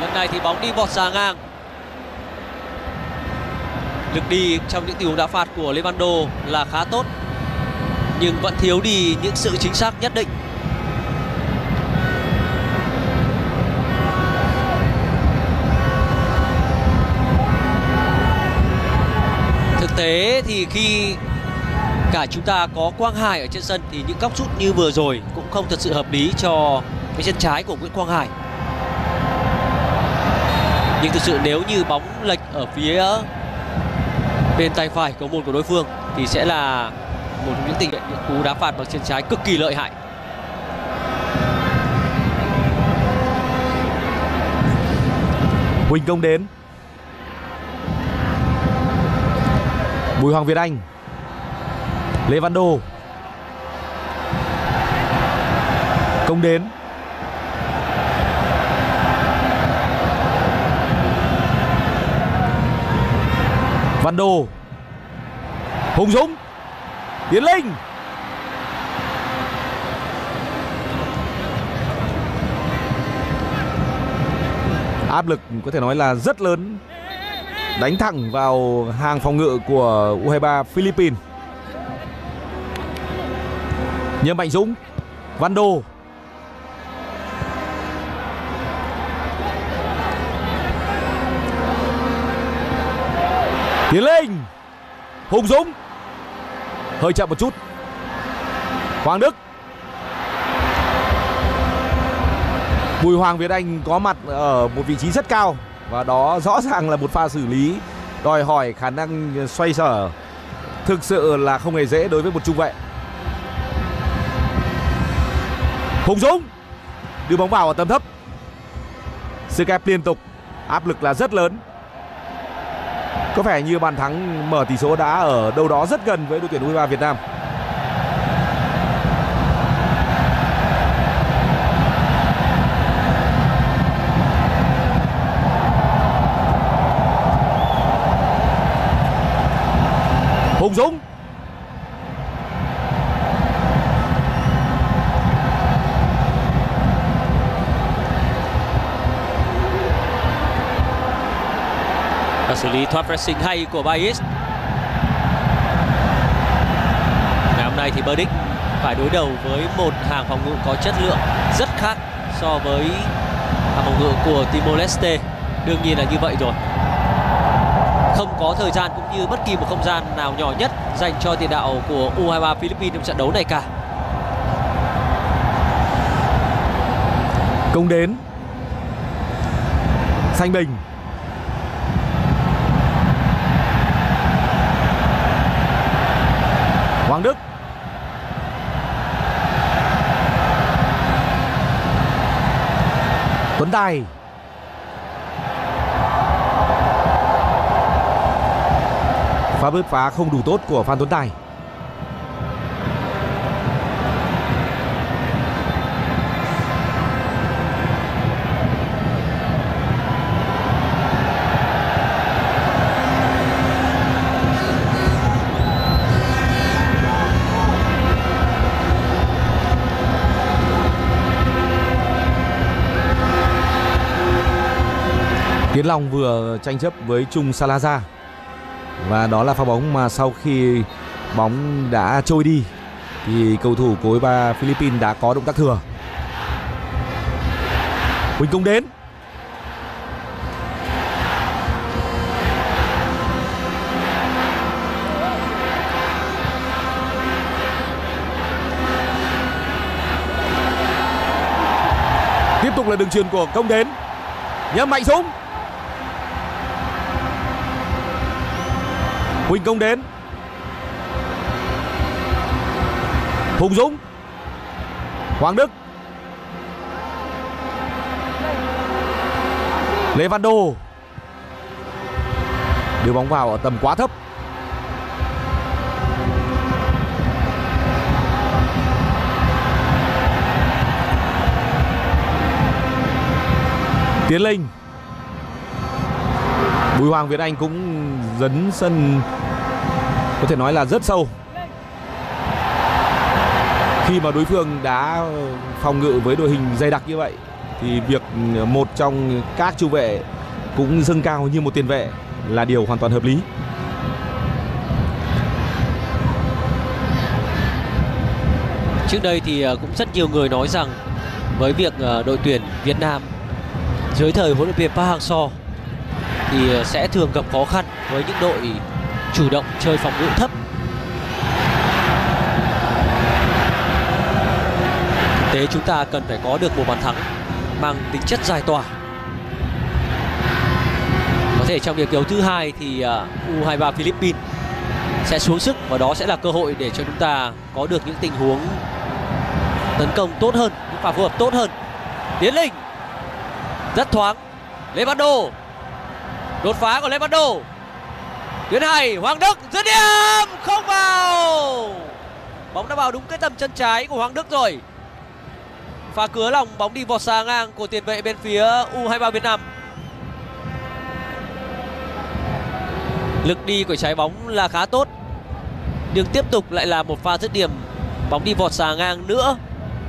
Lần này thì bóng đi vọt xà ngang. Lực đi trong những tình huống đá phạt của Levando là khá tốt, nhưng vẫn thiếu đi những sự chính xác nhất định. Thực tế thì khi cả chúng ta có Quang Hải ở trên sân thì những góc sút như vừa rồi cũng không thật sự hợp lý cho cái chân trái của Nguyễn Quang Hải. Nhưng thực sự nếu như bóng lệch ở phía bên tay phải cầu môn của đối phương thì sẽ là một những tình những cú đá phạt bằng chân trái cực kỳ lợi hại. Huỳnh Công đến. Bùi Hoàng Việt Anh. Levando. Công đến. Vando. Hùng Dũng. Tiến Linh. Áp lực có thể nói là rất lớn, đánh thẳng vào hàng phòng ngự của u hai ba Philippines. Nhâm Mạnh Dũng. Vando. Tiến Linh. Hùng Dũng. Hơi chậm một chút. Hoàng Đức. Bùi Hoàng Việt Anh có mặt ở một vị trí rất cao, và đó rõ ràng là một pha xử lý đòi hỏi khả năng xoay sở thực sự là không hề dễ đối với một trung vệ. Hùng Dũng. đưa bóng vào ở tầm thấp. Sức ép liên tục, áp lực là rất lớn. Có vẻ như bàn thắng mở tỷ số đã ở đâu đó rất gần với đội tuyển u hai ba Việt Nam. Hùng Dũng. Và xử lý thoát pressing hay của Bayis. Ngày hôm nay thì Burdick phải đối đầu với một hàng phòng ngự có chất lượng rất khác so với hàng phòng ngự của Timor-Leste. Đương nhiên là như vậy rồi. Không có thời gian cũng như bất kỳ một không gian nào nhỏ nhất dành cho tiền đạo của u hai ba Philippines trong trận đấu này cả. Công đến Thanh Bình. Hoàng Đức. Tuấn Tài. Pha bứt phá không đủ tốt của Phan Tuấn Tài. Tiến Long vừa tranh chấp với Trung Salazar. Và đó là pha bóng mà sau khi bóng đã trôi đi thì cầu thủ của u hai ba Philippines đã có động tác thừa. Huỳnh Công đến. Tiếp tục là đường chuyền của Công đến. Nhắm mạnh xuống. Huỳnh Công đến. Hùng Dũng. Hoàng Đức. Lê Văn Đô. Đưa bóng vào ở tầm quá thấp. Tiến Linh. Bùi Hoàng Việt Anh cũng dấn sân có thể nói là rất sâu khi mà đối phương đã phòng ngự với đội hình dày đặc như vậy, thì việc một trong các trung vệ cũng dâng cao như một tiền vệ là điều hoàn toàn hợp lý. Trước đây thì cũng rất nhiều người nói rằng với việc đội tuyển Việt Nam dưới thời huấn luyện viên Park Hang-seo thì sẽ thường gặp khó khăn với những đội chủ động chơi phòng ngự thấp. Thực tế chúng ta cần phải có được một bàn thắng mang tính chất giải tỏa. Có thể trong hiệp đấu thứ hai thì u hai ba Philippines sẽ xuống sức và đó sẽ là cơ hội để cho chúng ta có được những tình huống tấn công tốt hơn, những pha phối hợp tốt hơn. Tiến Linh rất thoáng. Lê Văn Đô. Đột phá của Lê Văn Đô. Tuyến hay. Hoàng Đức dứt điểm không vào. Bóng đã vào đúng cái tầm chân trái của Hoàng Đức rồi. Pha cứa lòng bóng đi vọt xa ngang của tiền vệ bên phía u hai ba Việt Nam. Lực đi của trái bóng là khá tốt. Nhưng tiếp tục lại là một pha dứt điểm bóng đi vọt xa ngang nữa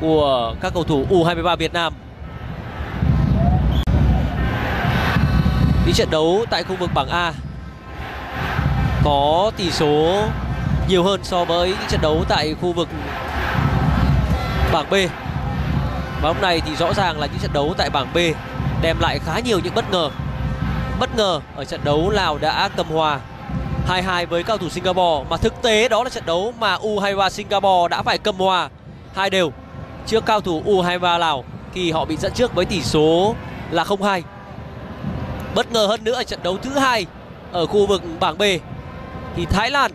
của các cầu thủ u hai ba Việt Nam. Những trận đấu tại khu vực bảng A có tỷ số nhiều hơn so với những trận đấu tại khu vực bảng B. Và hôm nay thì rõ ràng là những trận đấu tại bảng B đem lại khá nhiều những bất ngờ. Bất ngờ ở trận đấu Lào đã cầm hòa hai hai với cao thủ Singapore, mà thực tế đó là trận đấu mà u hai ba Singapore đã phải cầm hòa hai đều trước cao thủ u hai ba Lào khi họ bị dẫn trước với tỷ số là không hai. Bất ngờ hơn nữa ở trận đấu thứ hai ở khu vực bảng B thì Thái Lan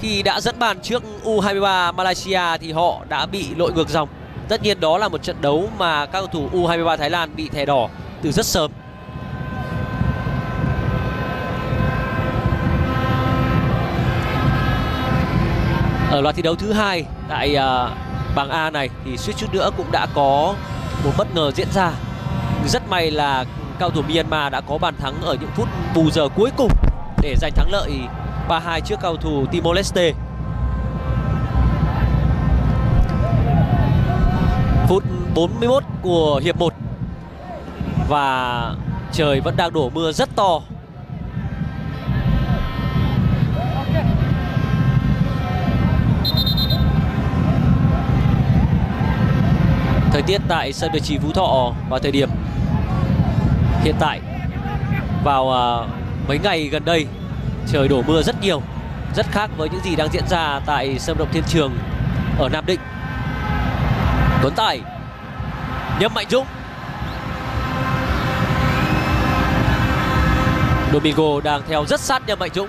khi đã dẫn bàn trước u hai ba Malaysia thì họ đã bị lội ngược dòng Tất nhiên đó là một trận đấu mà các cầu thủ u hai mươi ba Thái Lan bị thẻ đỏ từ rất sớm. Ở loạt thi đấu thứ hai tại uh, bảng A này thì suýt chút nữa cũng đã có một bất ngờ diễn ra. Rất may là cầu thủ Myanmar đã có bàn thắng ở những phút bù giờ cuối cùng để giành thắng lợi ba hai trước cầu thủ Timor Leste. Phút bốn mươi mốt của hiệp một và trời vẫn đang đổ mưa rất to. Thời tiết tại sân Việt Trì Phú Thọ vào thời điểm hiện tại, vào uh, mấy ngày gần đây, trời đổ mưa rất nhiều, rất khác với những gì đang diễn ra tại sân vận động Thiên Trường ở Nam Định. Tuấn Tài, Nhâm Mạnh Dũng, Domingo đang theo rất sát Nhâm Mạnh Dũng.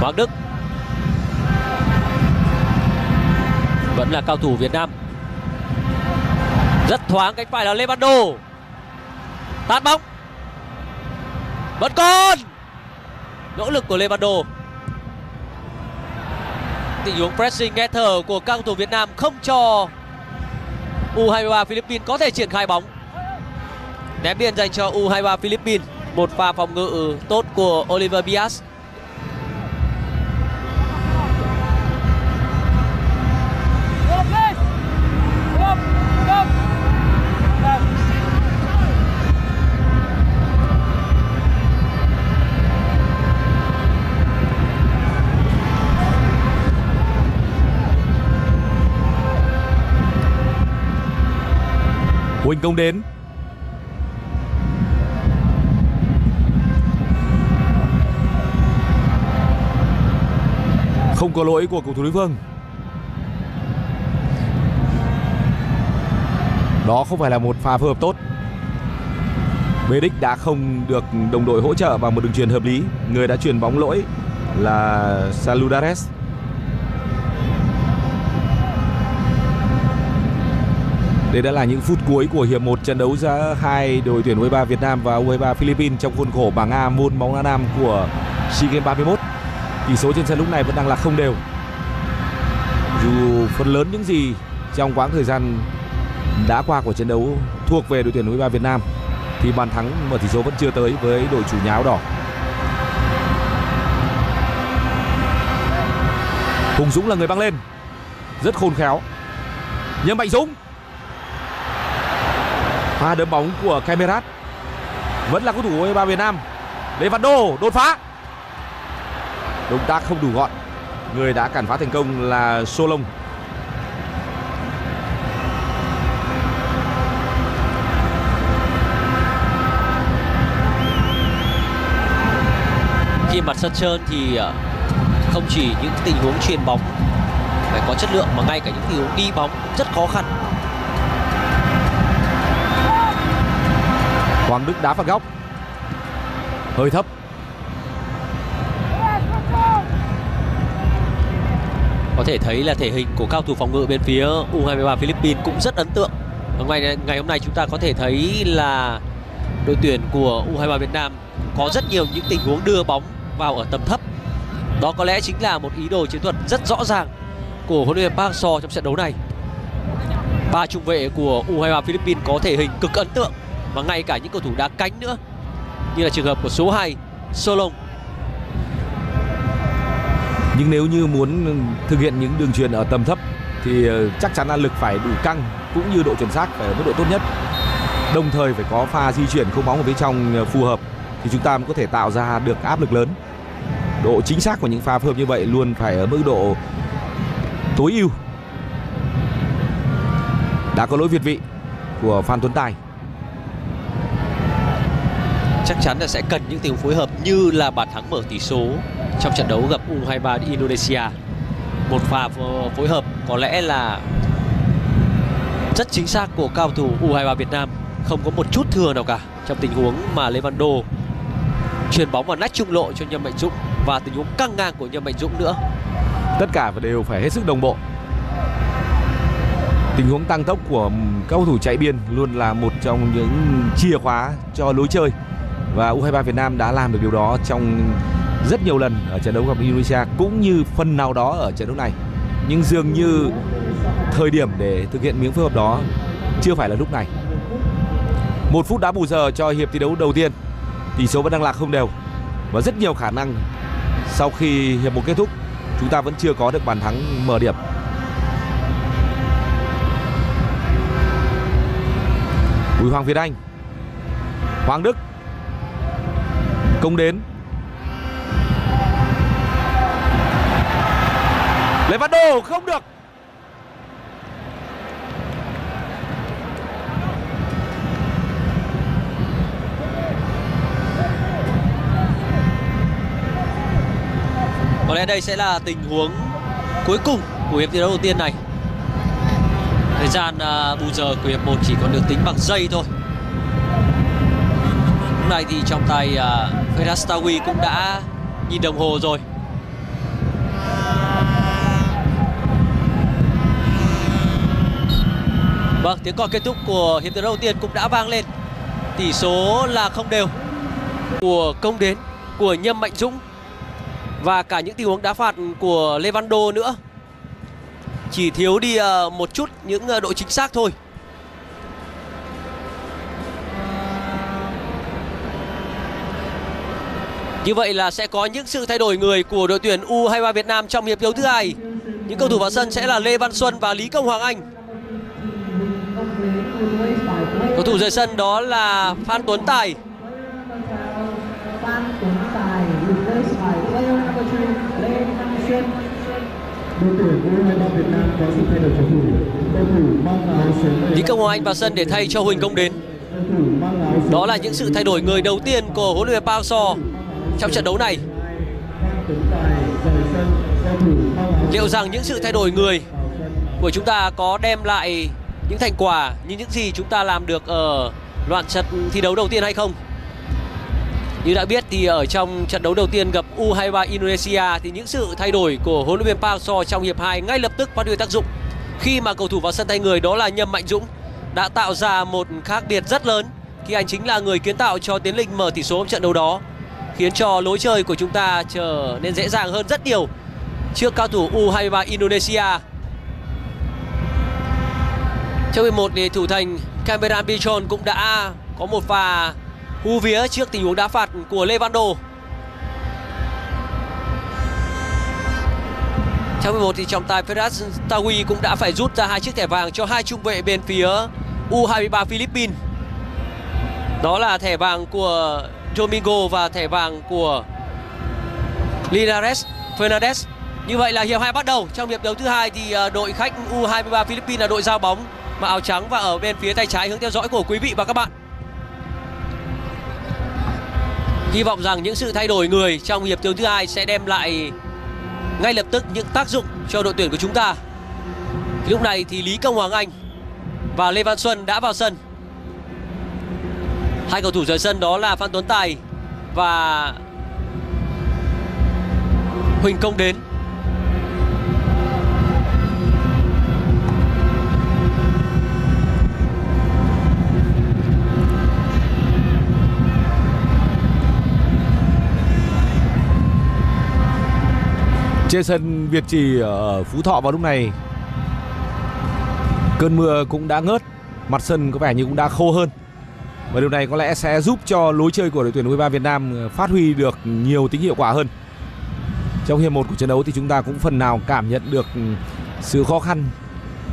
Hoàng Đức vẫn là cao thủ Việt Nam. Rất thoáng cánh phải là Lê Văn Đô. Tạt bóng. Vẫn còn. Nỗ lực của Lê Văn Đô. Tình huống pressing nghe thở của các cầu thủ Việt Nam không cho u hai mươi ba Philippines có thể triển khai bóng. Ném biên dành cho u hai mươi ba Philippines. Một pha phòng ngự tốt của Oliver Bias. Huỳnh Công Đến. Không có lỗi của cầu thủ đối phương. Đó không phải là một pha phối hợp tốt. Bedic đã không được đồng đội hỗ trợ vào một đường chuyền hợp lý. Người đã chuyền bóng lỗi là Saludares. Đây đã là những phút cuối của hiệp một trận đấu giữa hai đội tuyển u hai mươi ba Việt Nam và u hai mươi ba Philippines trong khuôn khổ bảng A môn bóng đá nam của SEA Games ba mươi mốt. Tỷ số trên sân lúc này vẫn đang là không đều. Dù phần lớn những gì trong quãng thời gian đã qua của trận đấu thuộc về đội tuyển u hai mươi ba Việt Nam thì bàn thắng mà tỷ số vẫn chưa tới với đội chủ nhà áo đỏ. Hùng Dũng là người băng lên. Rất khôn khéo. Nhâm Mạnh Dũng. Pha đấm bóng của Camerat. Vẫn là cầu thủ u hai mươi ba Việt Nam. Lê Văn Đô đột phá. Động tác không đủ gọn. Người đã cản phá thành công là Solong. Khi mặt sân trơn thì không chỉ những tình huống chuyền bóng phải có chất lượng mà ngay cả những tình huống đi bóng cũng rất khó khăn. Hoàng Đức đá phạt góc. Hơi thấp. Có thể thấy là thể hình của cao thủ phòng ngự bên phía u hai mươi ba Philippines cũng rất ấn tượng. Ngày, ngày hôm nay chúng ta có thể thấy là đội tuyển của u hai mươi ba Việt Nam có rất nhiều những tình huống đưa bóng vào ở tầm thấp. Đó có lẽ chính là một ý đồ chiến thuật rất rõ ràng của huấn luyện viên Park Hang-seo trong trận đấu này. Ba trung vệ của u hai mươi ba Philippines có thể hình cực ấn tượng. Và ngay cả những cầu thủ đá cánh nữa, như là trường hợp của số hai Solong. Nhưng nếu như muốn thực hiện những đường chuyền ở tầm thấp thì chắc chắn là lực phải đủ căng, cũng như độ chuẩn xác phải ở mức độ tốt nhất. Đồng thời phải có pha di chuyển không bóng ở phía trong phù hợp thì chúng ta mới có thể tạo ra được áp lực lớn. Độ chính xác của những pha phối hợp như vậy luôn phải ở mức độ tối ưu. Đã có lỗi việt vị của Phan Tuấn Tài. Chắc chắn là sẽ cần những tình huống phối hợp như là bàn thắng mở tỷ số trong trận đấu gặp u hai mươi ba Indonesia. Một pha phối hợp có lẽ là rất chính xác của cao thủ u hai mươi ba Việt Nam. Không có một chút thừa nào cả trong tình huống mà Lê Văn Đô chuyền bóng vào nách trung lộ cho Nhâm Mạnh Dũng và tình huống căng ngang của Nhâm Mạnh Dũng nữa. Tất cả đều phải hết sức đồng bộ. Tình huống tăng tốc của các cầu thủ chạy biên luôn là một trong những chìa khóa cho lối chơi, và u hai ba Việt Nam đã làm được điều đó trong rất nhiều lần ở trận đấu gặp Indonesia cũng như phần nào đó ở trận đấu này. Nhưng dường như thời điểm để thực hiện miếng phối hợp đó chưa phải là lúc này. Một phút đá bù giờ cho hiệp thi đấu đầu tiên, tỷ số vẫn đang là không đều và rất nhiều khả năng sau khi hiệp một kết thúc chúng ta vẫn chưa có được bàn thắng mở điểm. Bùi Hoàng Việt Anh, Hoàng Đức, Công đến, Lê Văn Đô không được. Có lẽ đây sẽ là tình huống cuối cùng của hiệp thi đấu đầu tiên này. Thời gian bù giờ của hiệp một chỉ còn được tính bằng giây thôi. Lúc này thì trong tay Ferastawi cũng đã nhìn đồng hồ rồi. Vâng, tiếng còi kết thúc của hiệp thi đấu đầu tiên cũng đã vang lên. Tỷ số là không đều của Công đến, của Nhâm Mạnh Dũng và cả những tình huống đá phạt của Lê Văn Đô nữa. Chỉ thiếu đi một chút những độ chính xác thôi. Như vậy là sẽ có những sự thay đổi người của đội tuyển u hai ba Việt Nam trong hiệp đấu thứ hai. Những cầu thủ vào sân sẽ là Lê Văn Xuân và Lý Công Hoàng Anh. Cầu thủ rời sân đó là Phan Tuấn Tài. Lý Công Hoàng Anh vào sân để thay cho Huỳnh Công đến. Đó là những sự thay đổi người đầu tiên của huấn luyện viên Park Hang-seo trong trận đấu này. Liệu rằng những sự thay đổi người của chúng ta có đem lại những thành quả như những gì chúng ta làm được ở loạt trận thi đấu đầu tiên hay không? Như đã biết thì ở trong trận đấu đầu tiên gặp u hai ba Indonesia thì những sự thay đổi của huấn luyện viên Park Hang-seo trong hiệp hai ngay lập tức phát huy tác dụng khi mà cầu thủ vào sân thay người đó là Nhâm Mạnh Dũng đã tạo ra một khác biệt rất lớn khi anh chính là người kiến tạo cho Tiến Linh mở tỷ số trận đấu đó, khiến cho lối chơi của chúng ta trở nên dễ dàng hơn rất nhiều trước cao thủ u hai ba Indonesia. Trong hiệp một thì thủ thành Cameron Bichon cũng đã có một pha hú vía trước tình huống đá phạt của Lê Văn Đô. Trong hiệp một thì trọng tài Ferastawi cũng đã phải rút ra hai chiếc thẻ vàng cho hai trung vệ bên phía u hai ba Philippines. Đó là thẻ vàng của Domingo và thẻ vàng của Linares Fernandez. Như vậy là hiệp hai bắt đầu. Trong hiệp đấu thứ hai thì đội khách u hai ba Philippines là đội giao bóng mà áo trắng và ở bên phía tay trái hướng theo dõi của quý vị và các bạn. Hy vọng rằng những sự thay đổi người trong hiệp đấu thứ hai sẽ đem lại ngay lập tức những tác dụng cho đội tuyển của chúng ta. Lúc này thì Lý Công Hoàng Anh và Lê Văn Xuân đã vào sân. Hai cầu thủ rời sân đó là Phan Tuấn Tài và Huỳnh Công đến. Trên sân Việt Trì ở Phú Thọ vào lúc này, cơn mưa cũng đã ngớt, mặt sân có vẻ như cũng đã khô hơn. Và điều này có lẽ sẽ giúp cho lối chơi của đội tuyển u hai ba Việt Nam phát huy được nhiều tính hiệu quả hơn. Trong hiệp một của trận đấu thì chúng ta cũng phần nào cảm nhận được sự khó khăn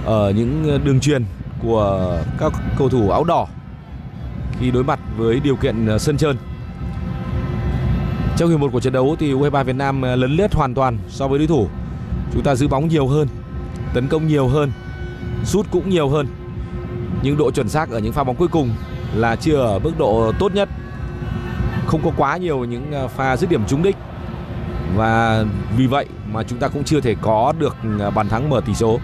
ở những đường chuyền của các cầu thủ áo đỏ khi đối mặt với điều kiện sân trơn. Trong hiệp một của trận đấu thì u hai ba Việt Nam lấn lướt hoàn toàn so với đối thủ. Chúng ta giữ bóng nhiều hơn, tấn công nhiều hơn, sút cũng nhiều hơn. Nhưng độ chuẩn xác ở những pha bóng cuối cùng là chưa ở mức độ tốt nhất. Không có quá nhiều những pha dứt điểm trúng đích. Và vì vậy mà chúng ta cũng chưa thể có được bàn thắng mở tỷ số.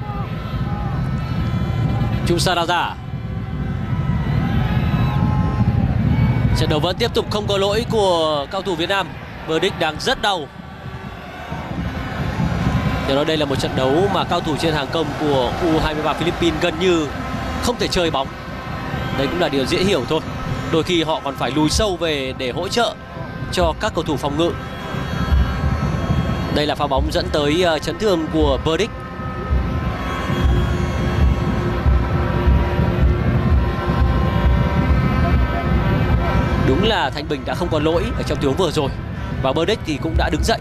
Trung Saraza. Trận đấu vẫn tiếp tục, không có lỗi của cao thủ Việt Nam. Verdict đang rất đau. Điều đó đây là một trận đấu mà cao thủ trên hàng công của u hai mươi ba Philippines gần như không thể chơi bóng. Đây cũng là điều dễ hiểu thôi. Đôi khi họ còn phải lùi sâu về để hỗ trợ cho các cầu thủ phòng ngự. Đây là pha bóng dẫn tới chấn thương của Verdict. Đúng là Thanh Bình đã không có lỗi ở trong tình huống vừa rồi. Và Verdict thì cũng đã đứng dậy.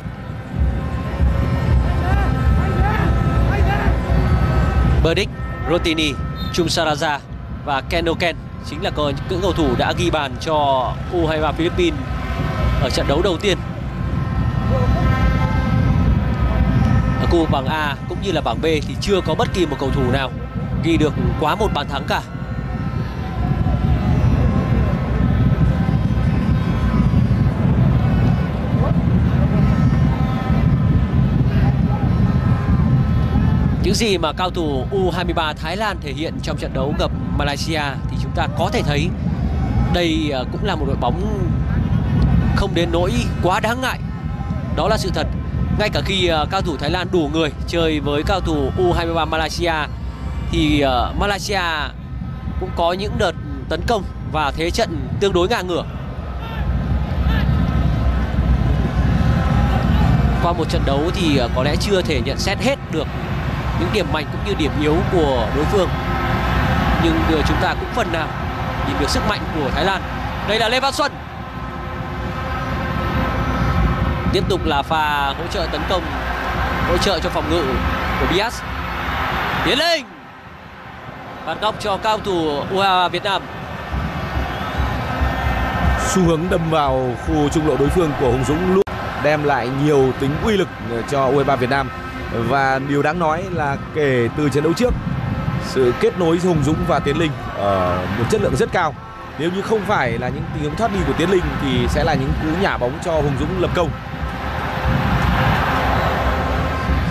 Verdict, Rotini, Chum Saraza và Kenoken chính là những cầu thủ đã ghi bàn cho u hai mươi ba Philippines ở trận đấu đầu tiên ở khu vực bảng A cũng như là bảng B. Thì chưa có bất kỳ một cầu thủ nào ghi được quá một bàn thắng cả. Những gì mà cao thủ u hai mươi ba Thái Lan thể hiện trong trận đấu gặp Malaysia thì chúng ta có thể thấy đây cũng là một đội bóng không đến nỗi quá đáng ngại. Đó là sự thật. Ngay cả khi cao thủ Thái Lan đủ người chơi với cao thủ u hai mươi ba Malaysia thì Malaysia cũng có những đợt tấn công và thế trận tương đối ngang ngửa. Qua một trận đấu thì có lẽ chưa thể nhận xét hết được những điểm mạnh cũng như điểm yếu của đối phương, nhưng chúng ta cũng phần nào nhìn được sức mạnh của Thái Lan. Đây là Lê Văn Xuân. Tiếp tục là pha hỗ trợ tấn công, hỗ trợ cho phòng ngự của Bias. Tiến lên. Phạt góc cho cao thủ u hai mươi ba Việt Nam. Xu hướng đâm vào khu trung lộ đối phương của Hùng Dũng luôn đem lại nhiều tính uy lực cho u hai mươi ba Việt Nam. Và điều đáng nói là kể từ trận đấu trước, sự kết nối Hùng Dũng và Tiến Linh ở một chất lượng rất cao. Nếu như không phải là những tình huống thoát đi của Tiến Linh thì sẽ là những cú nhả bóng cho Hùng Dũng lập công.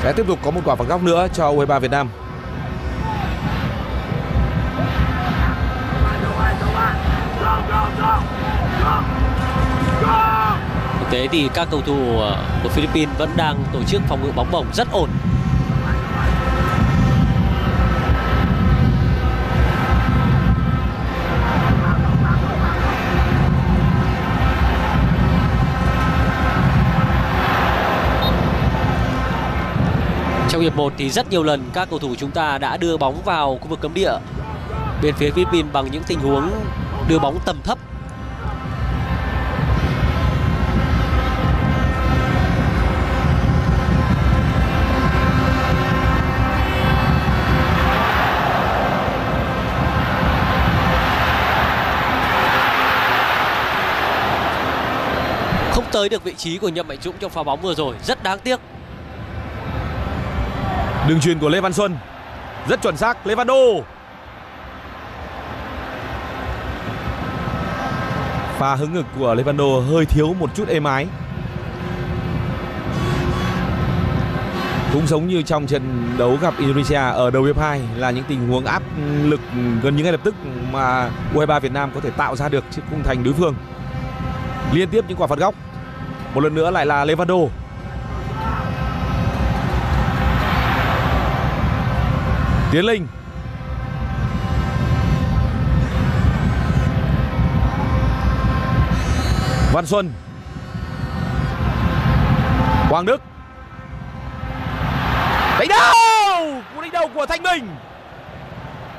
Sẽ tiếp tục có một quả phạt góc nữa cho u hai mươi ba Việt Nam. Thực tế thì các cầu thủ của Philippines vẫn đang tổ chức phòng ngự bóng bổng rất ổn. Trong hiệp một thì rất nhiều lần các cầu thủ chúng ta đã đưa bóng vào khu vực cấm địa bên phía Philippines bằng những tình huống đưa bóng tầm thấp. Không tới được vị trí của Nhậm Mạnh Dũng trong pha bóng vừa rồi, rất đáng tiếc. Đường chuyền của Lê Văn Xuân rất chuẩn xác. Lê Văn Đô. Pha hứng ngực của Lê Văn Đô hơi thiếu một chút êm ái. Cũng giống như trong trận đấu gặp Indonesia ở đầu hiệp hai, là những tình huống áp lực gần như ngay lập tức mà u hai mươi ba Việt Nam có thể tạo ra được trước khung thành đối phương. Liên tiếp những quả phạt góc. Một lần nữa lại là Lê Văn Đô. Tiến Linh. Văn Xuân. Quang Đức. Đánh đầu! Cú đánh đầu của Thanh Bình.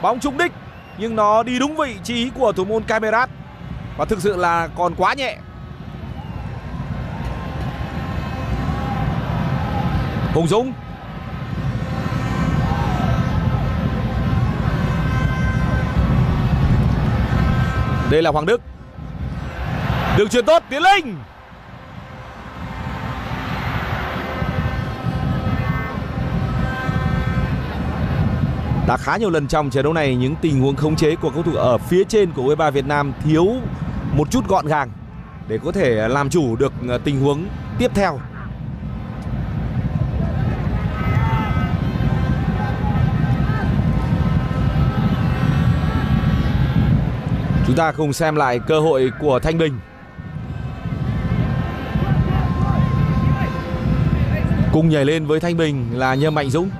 Bóng trúng đích nhưng nó đi đúng vị trí của thủ môn Camerat và thực sự là còn quá nhẹ. Hùng Dũng. Đây là Hoàng Đức. Đường chuyền tốt. Tiến Linh. Đã khá nhiều lần trong trận đấu này, những tình huống khống chế của cầu thủ ở phía trên của u hai mươi ba Việt Nam thiếu một chút gọn gàng để có thể làm chủ được tình huống tiếp theo. Chúng ta cùng xem lại cơ hội của Thanh Bình. Cùng nhảy lên với Thanh Bình là Nhâm Mạnh Dũng.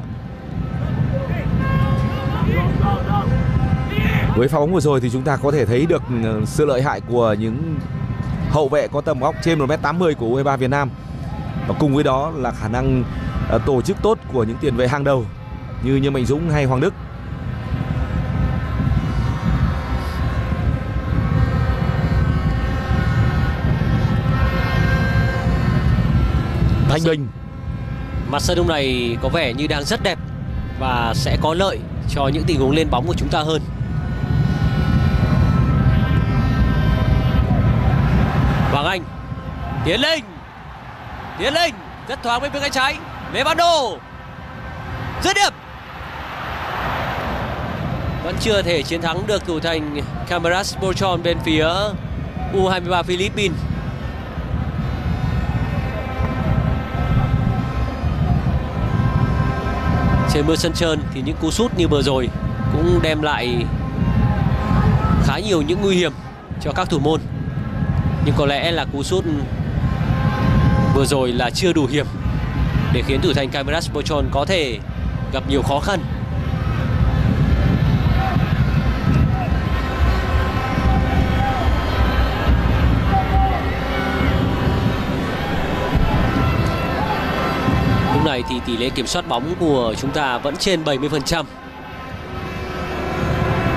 Với pha bóng vừa rồi thì chúng ta có thể thấy được sự lợi hại của những hậu vệ có tầm góc trên một mét tám mươi của u hai ba Việt Nam. Và cùng với đó là khả năng tổ chức tốt của những tiền vệ hàng đầu như Nhâm Mạnh Dũng hay Hoàng Đức. Thanh Bình. Mặt sân lúc này có vẻ như đang rất đẹp và sẽ có lợi cho những tình huống lên bóng của chúng ta hơn. Hoàng Anh. Tiến Linh. Tiến Linh rất thoáng bên bên cánh trái. Levanto. Dứt điểm. Vẫn chưa thể chiến thắng được thủ thành Cameras Bochon bên phía u hai ba Philippines. Trên mưa sân trơn thì những cú sút như vừa rồi cũng đem lại khá nhiều những nguy hiểm cho các thủ môn. Nhưng có lẽ là cú sút vừa rồi là chưa đủ hiểm để khiến thủ thành Cameras Bochon có thể gặp nhiều khó khăn. Lúc này thì tỷ lệ kiểm soát bóng của chúng ta vẫn trên bảy mươi phần trăm.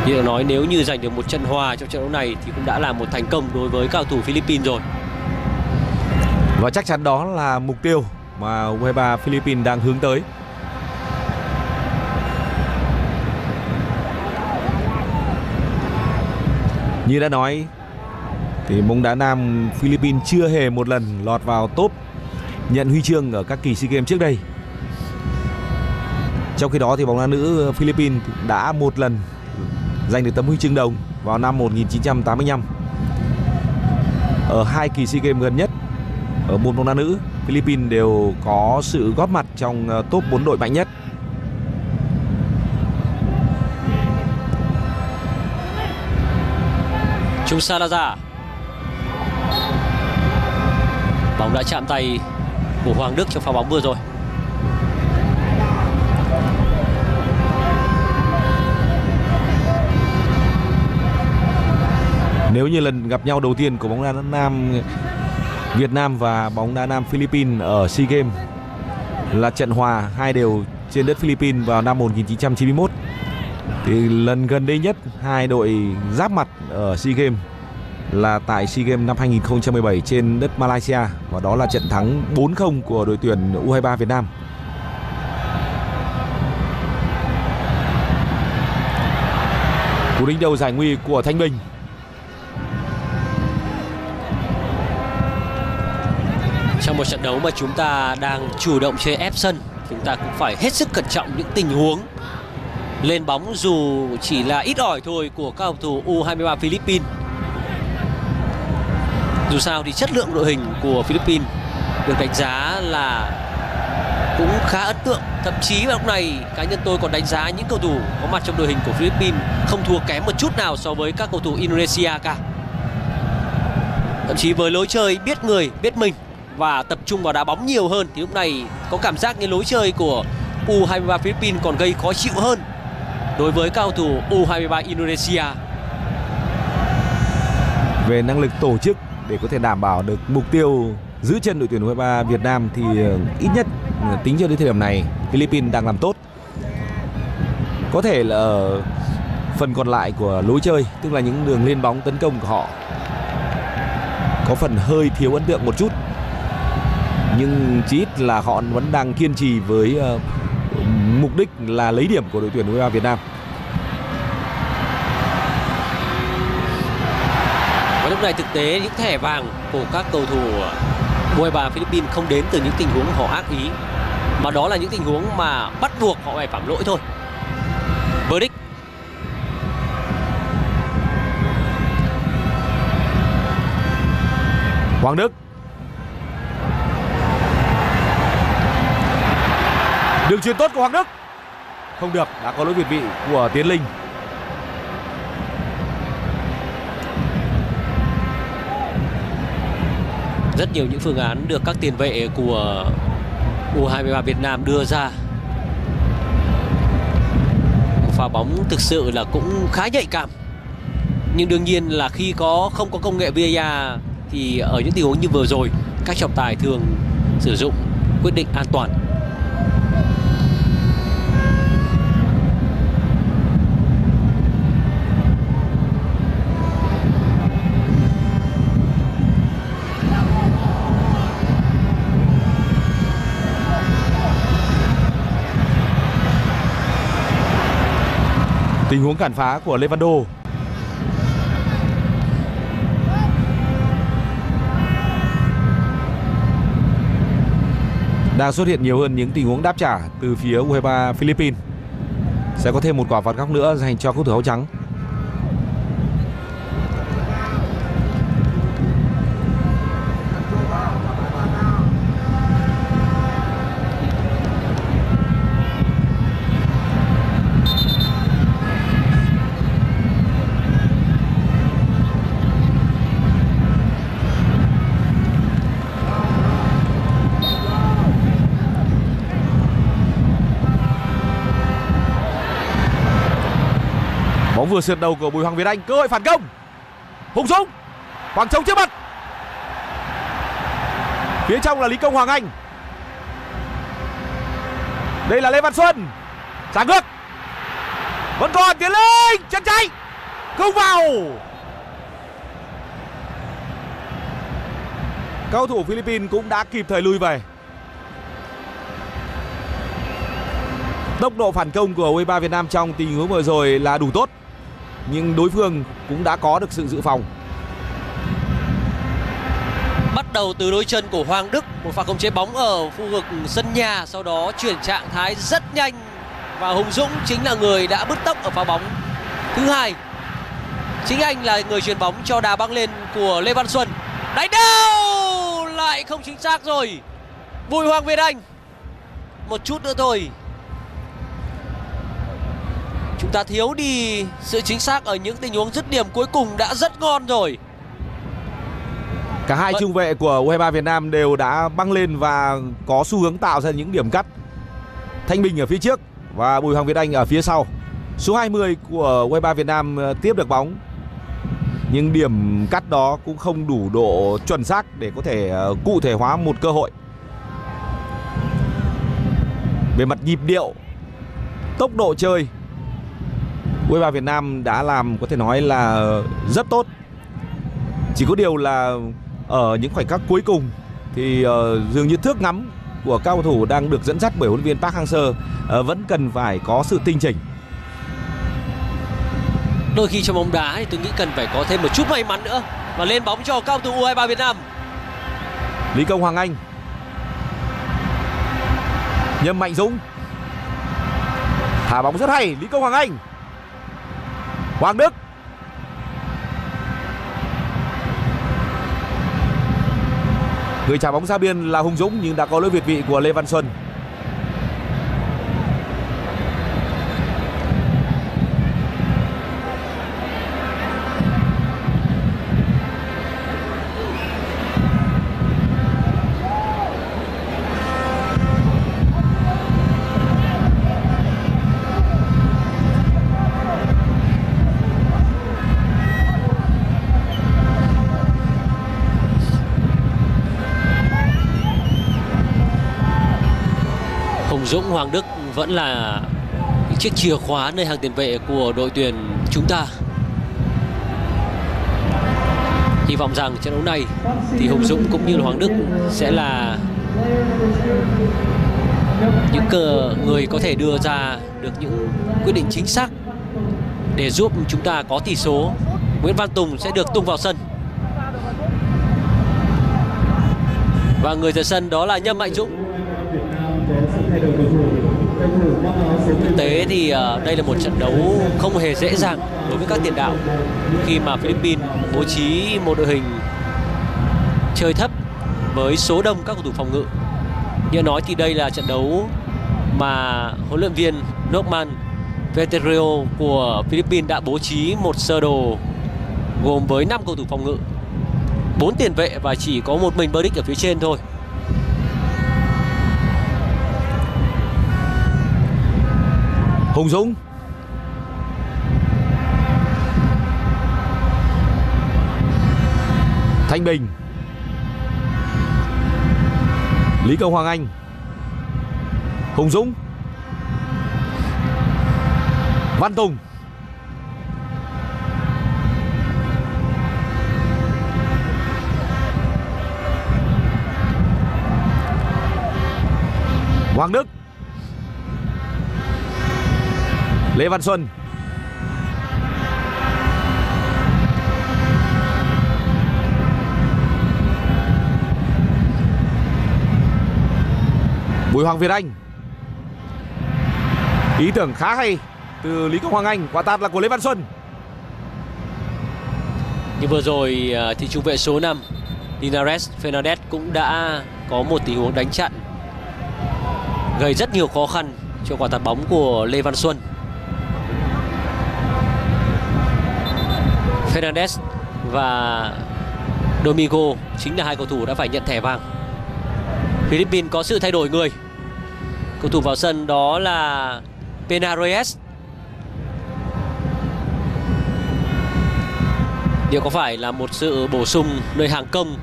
Như đã nói, nếu như giành được một trận hòa trong trận đấu này thì cũng đã là một thành công đối với cao thủ Philippines rồi. Và chắc chắn đó là mục tiêu mà u hai ba Philippines đang hướng tới. Như đã nói thì bóng đá nam Philippines chưa hề một lần lọt vào top nhận huy chương ở các kỳ SEA Games trước đây. Trong khi đó thì bóng đá nữ Philippines đã một lần giành được tấm huy chương đồng vào năm một nghìn chín trăm tám mươi lăm ở hai kỳ SEA Games gần nhất. Ở môn bóng đá nữ, Philippines đều có sự góp mặt trong top bốn đội mạnh nhất. Chung Salazar. Bóng đã chạm tay của Hoàng Đức trong pha bóng vừa rồi. Nếu như lần gặp nhau đầu tiên của bóng đá nam Việt Nam và bóng đá nam Philippines ở SEA Games là trận hòa hai đều trên đất Philippines vào năm một nghìn chín trăm chín mươi mốt, thì lần gần đây nhất hai đội giáp mặt ở SEA Games là tại SEA Games năm hai nghìn không trăm mười bảy trên đất Malaysia, và đó là trận thắng bốn không của đội tuyển u hai ba Việt Nam. Cú đánh đầu giải nguy của Thanh Bình. Trong một trận đấu mà chúng ta đang chủ động chơi ép sân, chúng ta cũng phải hết sức cẩn trọng những tình huống lên bóng dù chỉ là ít ỏi thôi của các cầu thủ u hai ba Philippines. Dù sao thì chất lượng đội hình của Philippines được đánh giá là cũng khá ấn tượng. Thậm chí vào lúc này cá nhân tôi còn đánh giá những cầu thủ có mặt trong đội hình của Philippines không thua kém một chút nào so với các cầu thủ Indonesia cả. Thậm chí với lối chơi biết người, biết mình và tập trung vào đá bóng nhiều hơn thì lúc này có cảm giác như lối chơi của u hai ba Philippines còn gây khó chịu hơn đối với các cầu thủ u hai ba Indonesia. Về năng lực tổ chức để có thể đảm bảo được mục tiêu giữ chân đội tuyển u hai ba Việt Nam thì ít nhất tính cho đến thời điểm này Philippines đang làm tốt. Có thể là phần còn lại của lối chơi, tức là những đường lên bóng tấn công của họ có phần hơi thiếu ấn tượng một chút, nhưng chí ít là họ vẫn đang kiên trì với uh, mục đích là lấy điểm của đội tuyển u hai ba Việt Nam. Và lúc này thực tế những thẻ vàng của các cầu thủ u hai ba Philippines không đến từ những tình huống họ ác ý, mà đó là những tình huống mà bắt buộc họ phải phạm lỗi thôi. Verdict. Hoàng Đức. Đường chuyền tốt của Hoàng Đức. Không được, đã có lỗi việt vị của Tiến Linh. Rất nhiều những phương án được các tiền vệ của u hai mươi ba Việt Nam đưa ra. Pha bóng thực sự là cũng khá nhạy cảm. Nhưng đương nhiên là khi có không có công nghệ vê a rờ thì ở những tình huống như vừa rồi, các trọng tài thường sử dụng quyết định an toàn. Tình huống cản phá của Levando. Đang xuất hiện nhiều hơn những tình huống đáp trả từ phía u hai mươi ba Philippines. Sẽ có thêm một quả phạt góc nữa dành cho cầu thủ áo trắng. Vừa sượt đầu của Bùi Hoàng Việt Anh, cơ hội phản công. Hùng Dũng, khoảng trống trước mặt, phía trong là Lý Công Hoàng Anh. Đây là Lê Văn Xuân, trả ngược, vẫn còn Tiến Linh, chân chạy không vào. Cầu thủ Philippines cũng đã kịp thời lui về. Tốc độ phản công của u hai mươi ba Việt Nam trong tình huống vừa rồi là đủ tốt, nhưng đối phương cũng đã có được sự dự phòng. Bắt đầu từ đôi chân của Hoàng Đức, một pha khống chế bóng ở khu vực sân nhà, sau đó chuyển trạng thái rất nhanh và Hùng Dũng chính là người đã bứt tốc ở pha bóng thứ hai. Chính anh là người chuyền bóng cho đá băng lên của Lê Văn Xuân. Đánh đâu lại không chính xác rồi. Bùi Hoàng Việt Anh, một chút nữa thôi. Chúng ta thiếu đi sự chính xác ở những tình huống dứt điểm cuối cùng đã rất ngon rồi. Cả hai trung vệ của u hai mươi ba Việt Nam đều đã băng lên và có xu hướng tạo ra những điểm cắt. Thanh Bình ở phía trước và Bùi Hoàng Việt Anh ở phía sau. Số hai mươi của u hai mươi ba Việt Nam tiếp được bóng, nhưng điểm cắt đó cũng không đủ độ chuẩn xác để có thể cụ thể hóa một cơ hội. Về mặt nhịp điệu, tốc độ chơi, u hai mươi ba Việt Nam đã làm có thể nói là rất tốt. Chỉ có điều là ở những khoảnh khắc cuối cùng thì uh, dường như thước ngắm của các cầu thủ đang được dẫn dắt bởi huấn luyện viên Park Hang-seo uh, vẫn cần phải có sự tinh chỉnh. Đôi khi trong bóng đá thì tôi nghĩ cần phải có thêm một chút may mắn nữa. Và lên bóng cho các cầu thủ u hai mươi ba Việt Nam. Lý Công Hoàng Anh, Nhâm Mạnh Dũng, thả bóng rất hay. Lý Công Hoàng Anh, Hoàng Đức, người trả bóng ra biên là Hùng Dũng, nhưng đã có lỗi việt vị của Lê Văn Xuân. Dũng, Hoàng Đức vẫn là chiếc chìa khóa nơi hàng tiền vệ của đội tuyển chúng ta. Hy vọng rằng trận đấu này thì Hùng Dũng cũng như là Hoàng Đức sẽ là những cờ người có thể đưa ra được những quyết định chính xác để giúp chúng ta có tỷ số. Nguyễn Văn Tùng sẽ được tung vào sân. Và người rời sân đó là Nhâm Mạnh Dũng. Thực tế thì đây là một trận đấu không hề dễ dàng đối với các tiền đạo, khi mà Philippines bố trí một đội hình chơi thấp với số đông các cầu thủ phòng ngự. Như nói thì đây là trận đấu mà huấn luyện viên Norman Veterio của Philippines đã bố trí một sơ đồ gồm với năm cầu thủ phòng ngự. bốn tiền vệ và chỉ có một mình Burdick ở phía trên thôi. Hùng Dũng. Thanh Bình. Lý Công Hoàng Anh. Hùng Dũng. Văn Tùng. Hoàng Đức. Lê Văn Xuân. Bùi Hoàng Việt Anh. Ý tưởng khá hay từ Lý Công Hoàng Anh, quả tạt là của Lê Văn Xuân. Nhưng vừa rồi thì trung vệ số năm Linares Fernandez cũng đã có một tình huống đánh chặn gây rất nhiều khó khăn cho quả tạt bóng của Lê Văn Xuân. Fernandez và Domingo chính là hai cầu thủ đã phải nhận thẻ vàng. Philippines có sự thay đổi người. Cầu thủ vào sân đó là Penaroyes. Điều có phải là một sự bổ sung nơi hàng công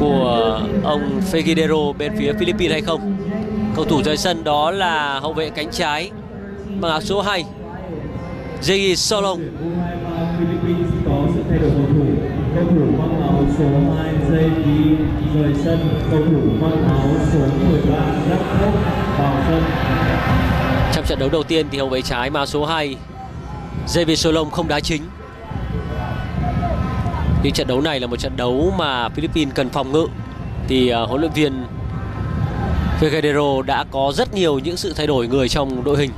của ông Fegidero bên phía Philippines hay không? Cầu thủ rời sân đó là hậu vệ cánh trái mang áo số hai Jegi Solong. Cầu thủ mang áo số hai Jegi rời sân, cầu thủ mang áo số mười ba Rakhov vào sân. Trong trận đấu đầu tiên thì hậu vệ trái mang số hai Jegi Solong không đá chính. Nhưng trận đấu này là một trận đấu mà Philippines cần phòng ngự, thì huấn luyện viên Figueiredo đã có rất nhiều những sự thay đổi người trong đội hình.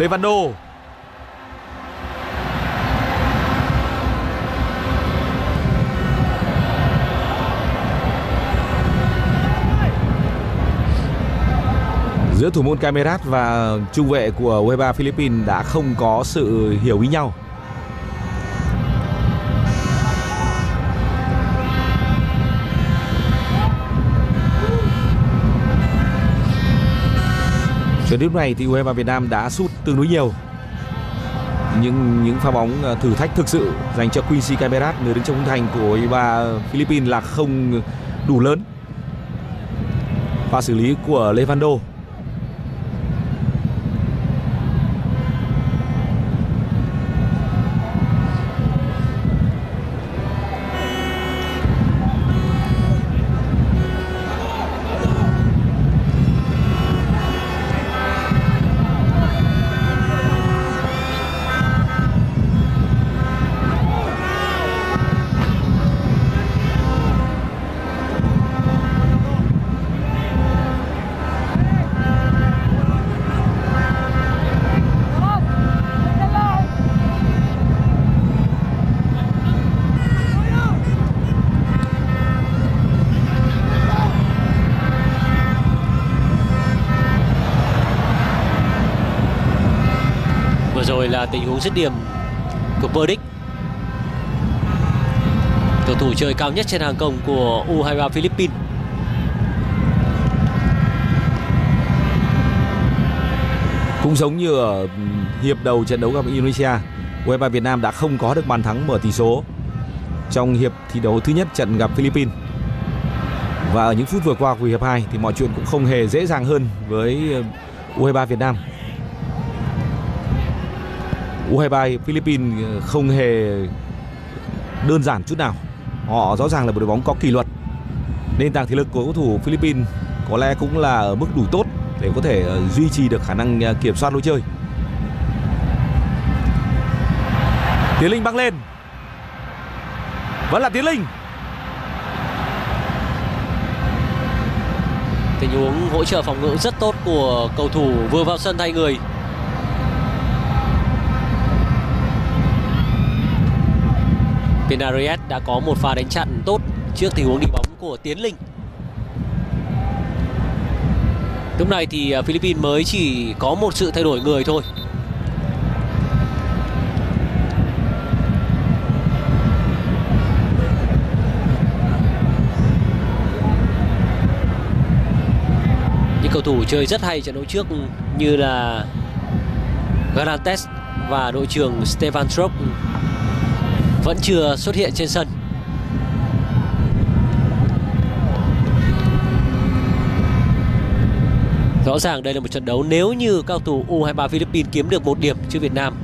Levando. Giữa thủ môn Cameras và trung vệ của u hai ba Philippines đã không có sự hiểu ý nhau. Trận đấu này thì u hai ba Việt Nam đã sút tương đối nhiều. Nhưng những pha bóng thử thách thực sự dành cho Quincy Cameras, người đứng trong khung thành của u hai ba Philippines, là không đủ lớn. Pha xử lý của Levando. Là tình huống dứt điểm của Burdick, cầu thủ chơi cao nhất trên hàng công của u hai ba Philippines. Cũng giống như ở hiệp đầu trận đấu gặp Indonesia, u hai ba Việt Nam đã không có được bàn thắng mở tỷ số trong hiệp thi đấu thứ nhất trận gặp Philippines. Và ở những phút vừa qua của hiệp hai thì mọi chuyện cũng không hề dễ dàng hơn với u hai ba Việt Nam. u hai ba Philippines không hề đơn giản chút nào. Họ rõ ràng là một đội bóng có kỷ luật. Nền tảng thể lực của cầu thủ Philippines có lẽ cũng là ở mức đủ tốt để có thể duy trì được khả năng kiểm soát lối chơi. Tiến Linh băng lên. Vẫn là Tiến Linh. Tình huống hỗ trợ phòng ngự rất tốt của cầu thủ vừa vào sân thay người. Benares đã có một pha đánh chặn tốt trước tình huống đi bóng của Tiến Linh. Lúc này thì Philippines mới chỉ có một sự thay đổi người thôi. Những cầu thủ chơi rất hay trận đấu trước như là Garantes và đội trưởng Stefan Strop vẫn chưa xuất hiện trên sân. Rõ ràng đây là một trận đấu nếu như các cầu thủ u hai ba Philippines kiếm được một điểm trước Việt Nam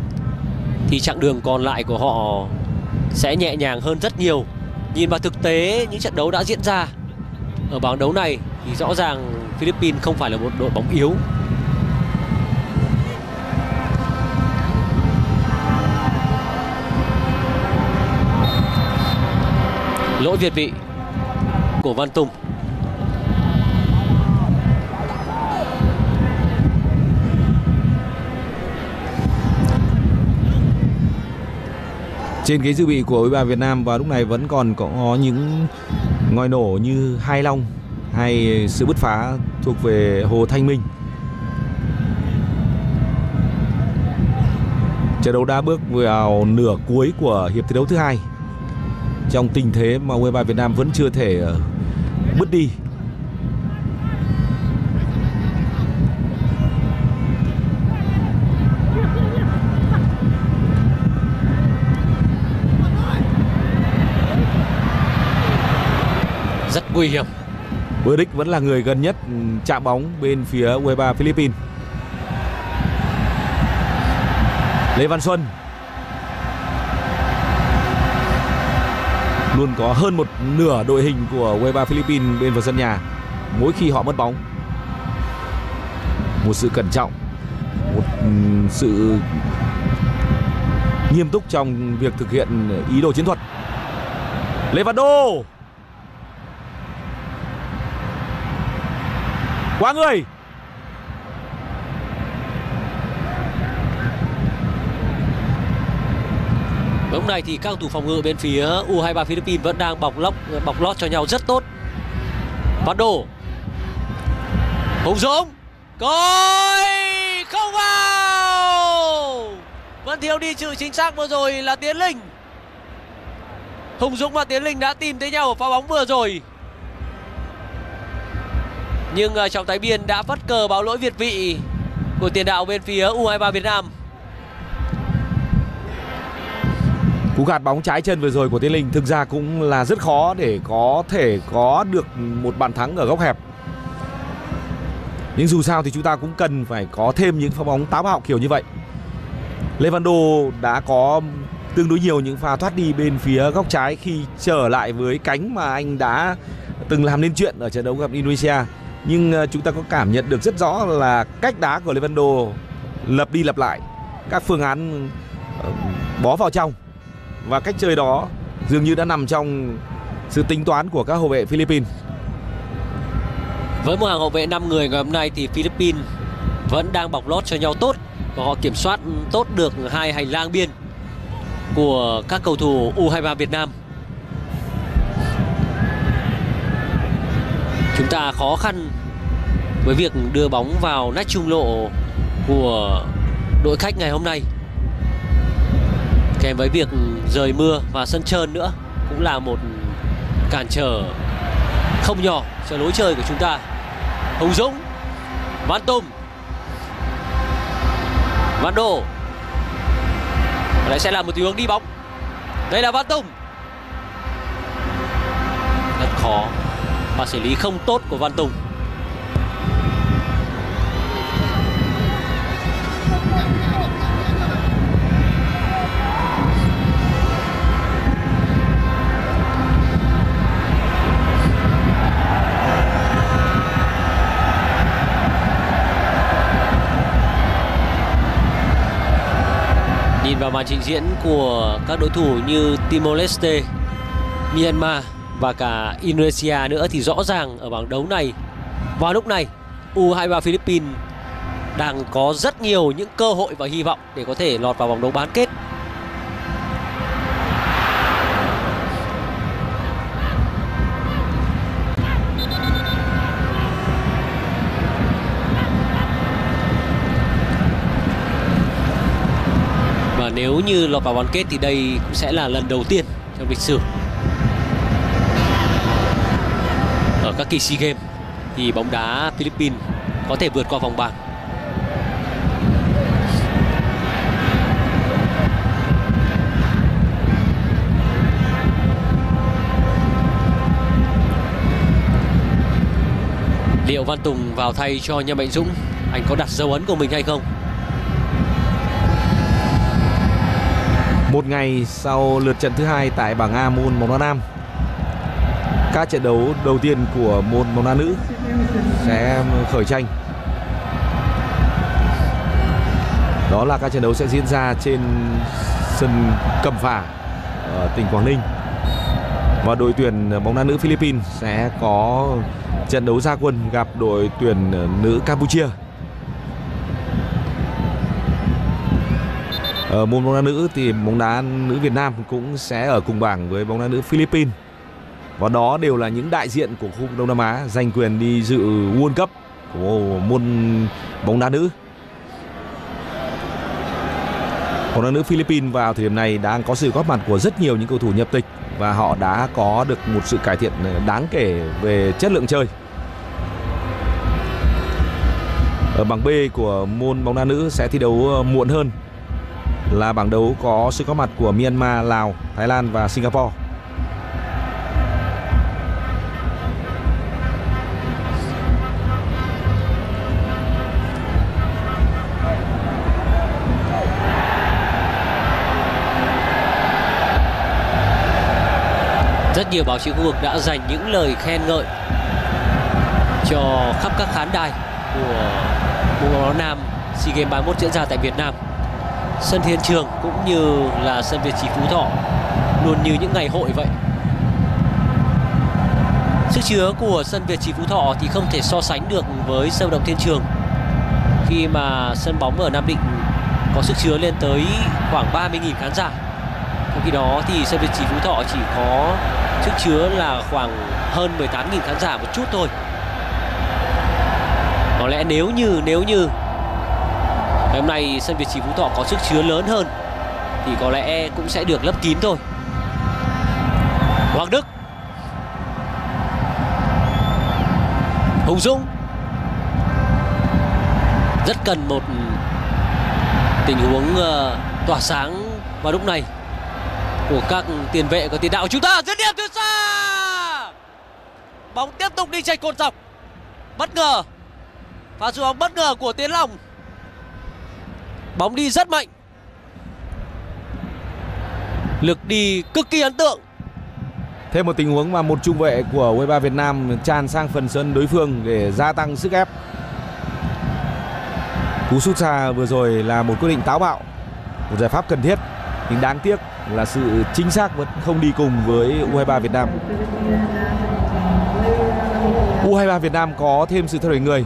thì chặng đường còn lại của họ sẽ nhẹ nhàng hơn rất nhiều. Nhìn vào thực tế những trận đấu đã diễn ra ở bảng đấu này thì rõ ràng Philippines không phải là một đội bóng yếu. Lỗi việt vị của Văn Tùng. Trên ghế dự bị của u hai ba Việt Nam và lúc này vẫn còn có những ngòi nổ như Hai Long hay sự bứt phá thuộc về Hồ Thanh Minh. Trận đấu đã bước vào nửa cuối của hiệp thi đấu thứ hai. Trong tình thế mà u hai ba Việt Nam vẫn chưa thể bứt đi. Rất nguy hiểm. Burdick vẫn là người gần nhất chạm bóng bên phía u hai ba Philippines. Lê Văn Xuân luôn có hơn một nửa đội hình của u hai ba Philippines bên vào sân nhà mỗi khi họ mất bóng. Một sự cẩn trọng, một sự nghiêm túc trong việc thực hiện ý đồ chiến thuật. Lê Văn Đô quá người. Lúc này thì các cầu thủ phòng ngự bên phía u hai ba Philippines vẫn đang bọc lót bọc lót cho nhau rất tốt. Văn Đô, Hùng Dũng, coi không vào. Vẫn thiếu đi sự chính xác vừa rồi là Tiến Linh. Hùng Dũng và Tiến Linh đã tìm thấy nhau ở pha bóng vừa rồi. Nhưng trọng tài biên đã phất cờ báo lỗi việt vị của tiền đạo bên phía u hai ba Việt Nam. Cú gạt bóng trái chân vừa rồi của Tiến Linh thực ra cũng là rất khó để có thể có được một bàn thắng ở góc hẹp. Nhưng dù sao thì chúng ta cũng cần phải có thêm những pha bóng táo bạo kiểu như vậy. Lê Văn Đô đã có tương đối nhiều những pha thoát đi bên phía góc trái khi trở lại với cánh mà anh đã từng làm nên chuyện ở trận đấu gặp Indonesia. Nhưng chúng ta có cảm nhận được rất rõ là cách đá của Lê Văn Đô lặp đi lặp lại các phương án bó vào trong. Và cách chơi đó dường như đã nằm trong sự tính toán của các hậu vệ Philippines. Với một hàng hậu vệ năm người ngày hôm nay thì Philippines vẫn đang bọc lót cho nhau tốt. Và họ kiểm soát tốt được hai hành lang biên của các cầu thủ u hai ba Việt Nam. Chúng ta khó khăn với việc đưa bóng vào nách trung lộ của đội khách ngày hôm nay. Kèm với việc rời mưa và sân trơn nữa cũng là một cản trở không nhỏ cho lối chơi của chúng ta. Hùng Dũng, Văn Tùng, Văn Đô. Và đây sẽ là một tình huống đi bóng. Đây là Văn Tùng. Rất khó. Và xử lý không tốt của Văn Tùng. Nhìn vào màn trình diễn của các đối thủ như Timor-Leste, Myanmar và cả Indonesia nữa thì rõ ràng ở bảng đấu này vào lúc này u hai ba Philippines đang có rất nhiều những cơ hội và hy vọng để có thể lọt vào vòng đấu bán kết. nếu như lọt vào bán kết thì đây cũng sẽ là lần đầu tiên trong lịch sử. Ở các kỳ SEA Games thì bóng đá Philippines có thể vượt qua vòng bảng. Liệu Văn Tùng vào thay cho Nhâm Mạnh Dũng, anh có đặt dấu ấn của mình hay không? Một ngày sau lượt trận thứ hai tại bảng A môn bóng đá nam, các trận đấu đầu tiên của môn bóng đá nữ sẽ khởi tranh. Đó là các trận đấu sẽ diễn ra trên sân Cẩm Phả ở tỉnh Quảng Ninh. Và đội tuyển bóng đá nữ Philippines sẽ có trận đấu ra quân gặp đội tuyển nữ Campuchia. Ở môn bóng đá nữ thì bóng đá nữ Việt Nam cũng sẽ ở cùng bảng với bóng đá nữ Philippines. Và đó đều là những đại diện của khu vực Đông Nam Á giành quyền đi dự World Cup của môn bóng đá nữ. Bóng đá nữ Philippines vào thời điểm này đang có sự góp mặt của rất nhiều những cầu thủ nhập tịch và họ đã có được một sự cải thiện đáng kể về chất lượng chơi. Ở bảng B của môn bóng đá nữ sẽ thi đấu muộn hơn, là bảng đấu có sự góp mặt của Myanmar, Lào, Thái Lan và Singapore. Rất nhiều báo chí khu vực đã dành những lời khen ngợi cho khắp các khán đài của môn bóng đá nam SEA Games ba mươi mốt diễn ra tại Việt Nam. Sân Thiên Trường cũng như là sân Việt Trì Phú Thọ luôn như những ngày hội vậy. Sức chứa của sân Việt Trì Phú Thọ thì không thể so sánh được với sân vận động Thiên Trường, khi mà sân bóng ở Nam Định có sức chứa lên tới khoảng ba mươi nghìn khán giả. Trong khi đó thì sân Việt Trì Phú Thọ chỉ có sức chứa là khoảng hơn mười tám nghìn khán giả một chút thôi. Có lẽ nếu như nếu như ngày hôm nay sân Việt Trì Phú Thọ có sức chứa lớn hơn thì có lẽ cũng sẽ được lấp kín thôi. Hoàng Đức, Hùng Dũng rất cần một tình huống tỏa sáng vào lúc này của các tiền vệ của tiền đạo chúng ta. Dứt điểm từ xa, bóng tiếp tục đi chệch cột dọc. Bất ngờ, pha sút bóng bất ngờ của Tiến Long, bóng đi rất mạnh, lực đi cực kỳ ấn tượng. Thêm một tình huống mà một trung vệ của u hai ba Việt Nam tràn sang phần sân đối phương để gia tăng sức ép. Cú sút xa vừa rồi là một quyết định táo bạo, một giải pháp cần thiết, nhưng đáng tiếc là sự chính xác vẫn không đi cùng với u hai ba Việt Nam. u hai ba Việt Nam có thêm sự thay đổi người.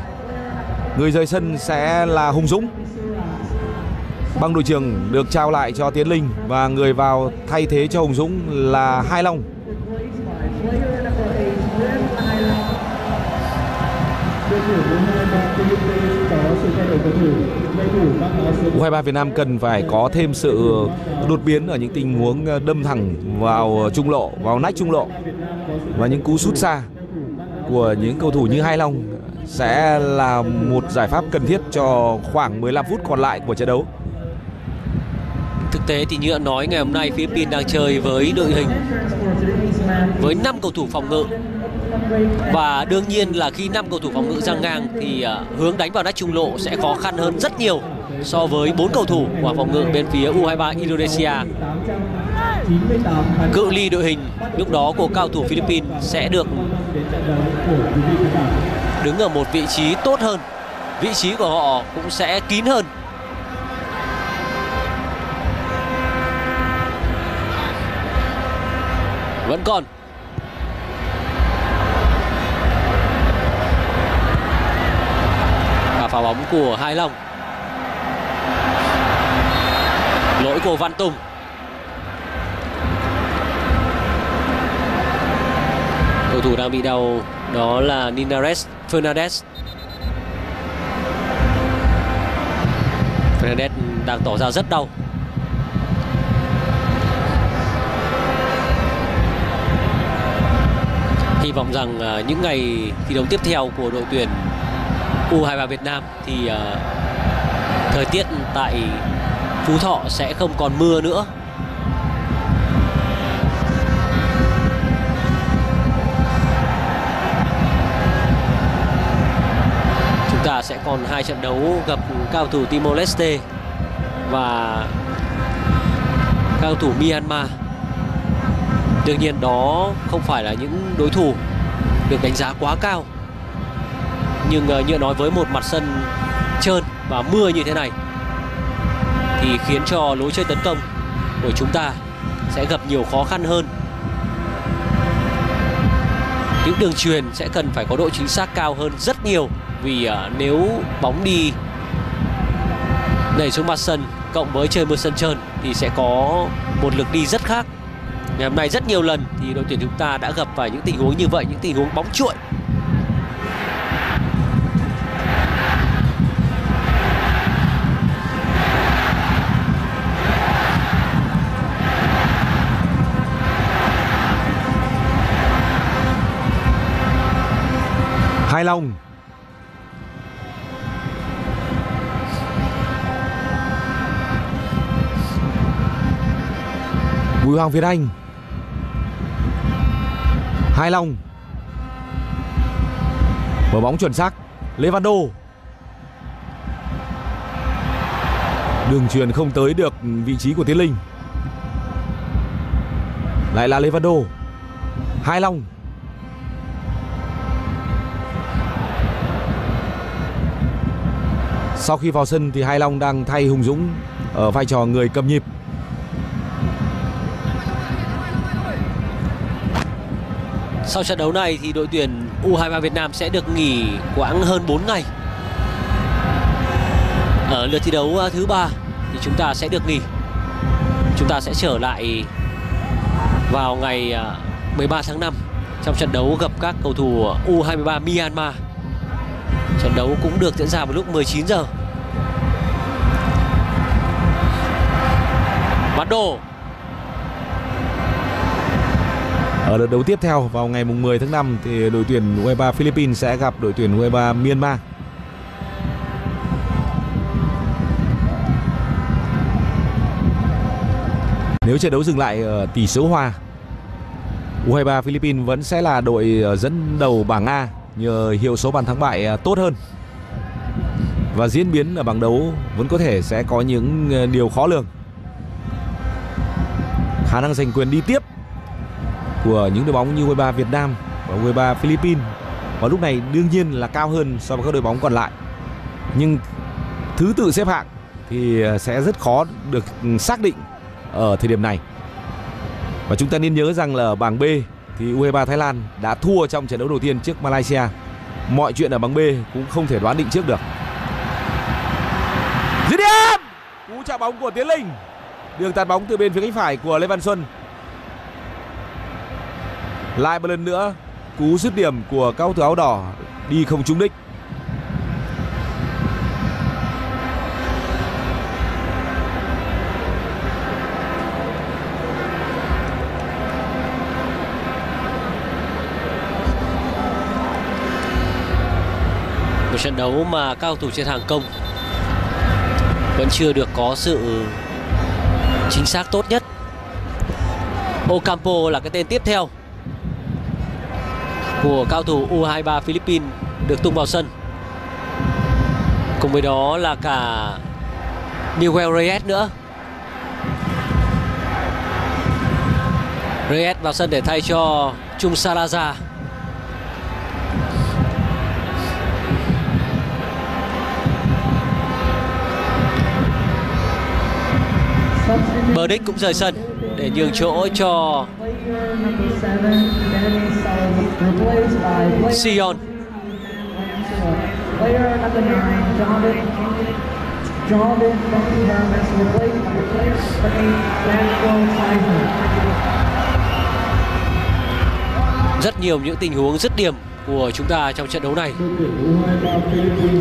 Người rời sân sẽ là Hùng Dũng. Băng đội trưởng được trao lại cho Tiến Linh và người vào thay thế cho Hùng Dũng là Hai Long. u hai ba Việt Nam cần phải có thêm sự đột biến ở những tình huống đâm thẳng vào trung lộ, vào nách trung lộ, và những cú sút xa của những cầu thủ như Hai Long sẽ là một giải pháp cần thiết cho khoảng mười lăm phút còn lại của trận đấu. Thực tế thì như đã nói, ngày hôm nay Philippines đang chơi với đội hình với năm cầu thủ phòng ngự. Và đương nhiên là khi năm cầu thủ phòng ngự ra ngang thì hướng đánh vào nách trung lộ sẽ khó khăn hơn rất nhiều so với bốn cầu thủ của phòng ngự bên phía u hai ba Indonesia. Cự ly đội hình lúc đó của cao thủ Philippines sẽ được đứng ở một vị trí tốt hơn, vị trí của họ cũng sẽ kín hơn. Vẫn còn và pha bóng của Hai Long, lỗi của Văn Tùng. Cầu thủ đang bị đau đó là Ninares Fernandez. Fernandez đang tỏ ra rất đau. hy vọng rằng uh, những ngày thi đấu tiếp theo của đội tuyển U hai ba Việt Nam thì uh, thời tiết tại Phú Thọ sẽ không còn mưa nữa. Chúng ta sẽ còn hai trận đấu gặp cao thủ Timor-Leste và cao thủ Myanmar. Đương nhiên đó không phải là những đối thủ được đánh giá quá cao, nhưng như nói với một mặt sân trơn và mưa như thế này thì khiến cho lối chơi tấn công của chúng ta sẽ gặp nhiều khó khăn hơn. Những đường chuyền sẽ cần phải có độ chính xác cao hơn rất nhiều, vì nếu bóng đi đẩy xuống mặt sân cộng với chơi mưa sân trơn thì sẽ có một lực đi rất khác. Ngày hôm nay rất nhiều lần thì đội tuyển chúng ta đã gặp phải những tình huống như vậy, những tình huống bóng trụi. Hai Long. Bùi Hoàng Việt Anh. Hai Long. Mở bóng chuẩn xác. Lê Văn Đô. Đường chuyền không tới được vị trí của Tiến Linh. Lại là Lê Văn Đô. Hai Long. Sau khi vào sân thì Hai Long đang thay Hùng Dũng ở vai trò người cầm nhịp. Sau trận đấu này thì đội tuyển U hai ba Việt Nam sẽ được nghỉ quãng hơn bốn ngày. Ở lượt thi đấu thứ ba thì chúng ta sẽ được nghỉ. Chúng ta sẽ trở lại vào ngày mười ba tháng năm trong trận đấu gặp các cầu thủ U hai ba Myanmar. Trận đấu cũng được diễn ra vào lúc mười chín giờ. Bắt đầu. Ở lượt đấu tiếp theo vào ngày mười tháng năm thì đội tuyển U hai ba Philippines sẽ gặp đội tuyển U hai ba Myanmar. Nếu trận đấu dừng lại ở tỷ số hòa, U hai ba Philippines vẫn sẽ là đội dẫn đầu bảng A nhờ hiệu số bàn thắng bại tốt hơn. Và diễn biến ở bảng đấu vẫn có thể sẽ có những điều khó lường. Khả năng giành quyền đi tiếp của những đội bóng như U hai ba Việt Nam và U hai ba Philippines vào lúc này đương nhiên là cao hơn so với các đội bóng còn lại, nhưng thứ tự xếp hạng thì sẽ rất khó được xác định ở thời điểm này. Và chúng ta nên nhớ rằng là ở bảng B thì U hai ba Thái Lan đã thua trong trận đấu đầu tiên trước Malaysia. Mọi chuyện ở bảng B cũng không thể đoán định trước được. Dứt điểm! Cú chạm bóng của Tiến Linh. Đường tạt bóng từ bên phía cánh phải của Lê Văn Xuân. Lại một lần nữa cú dứt điểm của cầu thủ áo đỏ đi không trúng đích. Một trận đấu mà các cầu thủ trên hàng công vẫn chưa được có sự chính xác tốt nhất. Ocampo là cái tên tiếp theo của cao thủ U hai ba Philippines được tung vào sân. Cùng với đó là cả Miguel Reyes nữa. Reyes vào sân để thay cho Chung Salazar. Burdick cũng rời sân để nhường chỗ cho Sion. Rất nhiều những tình huống dứt điểm của chúng ta trong trận đấu này.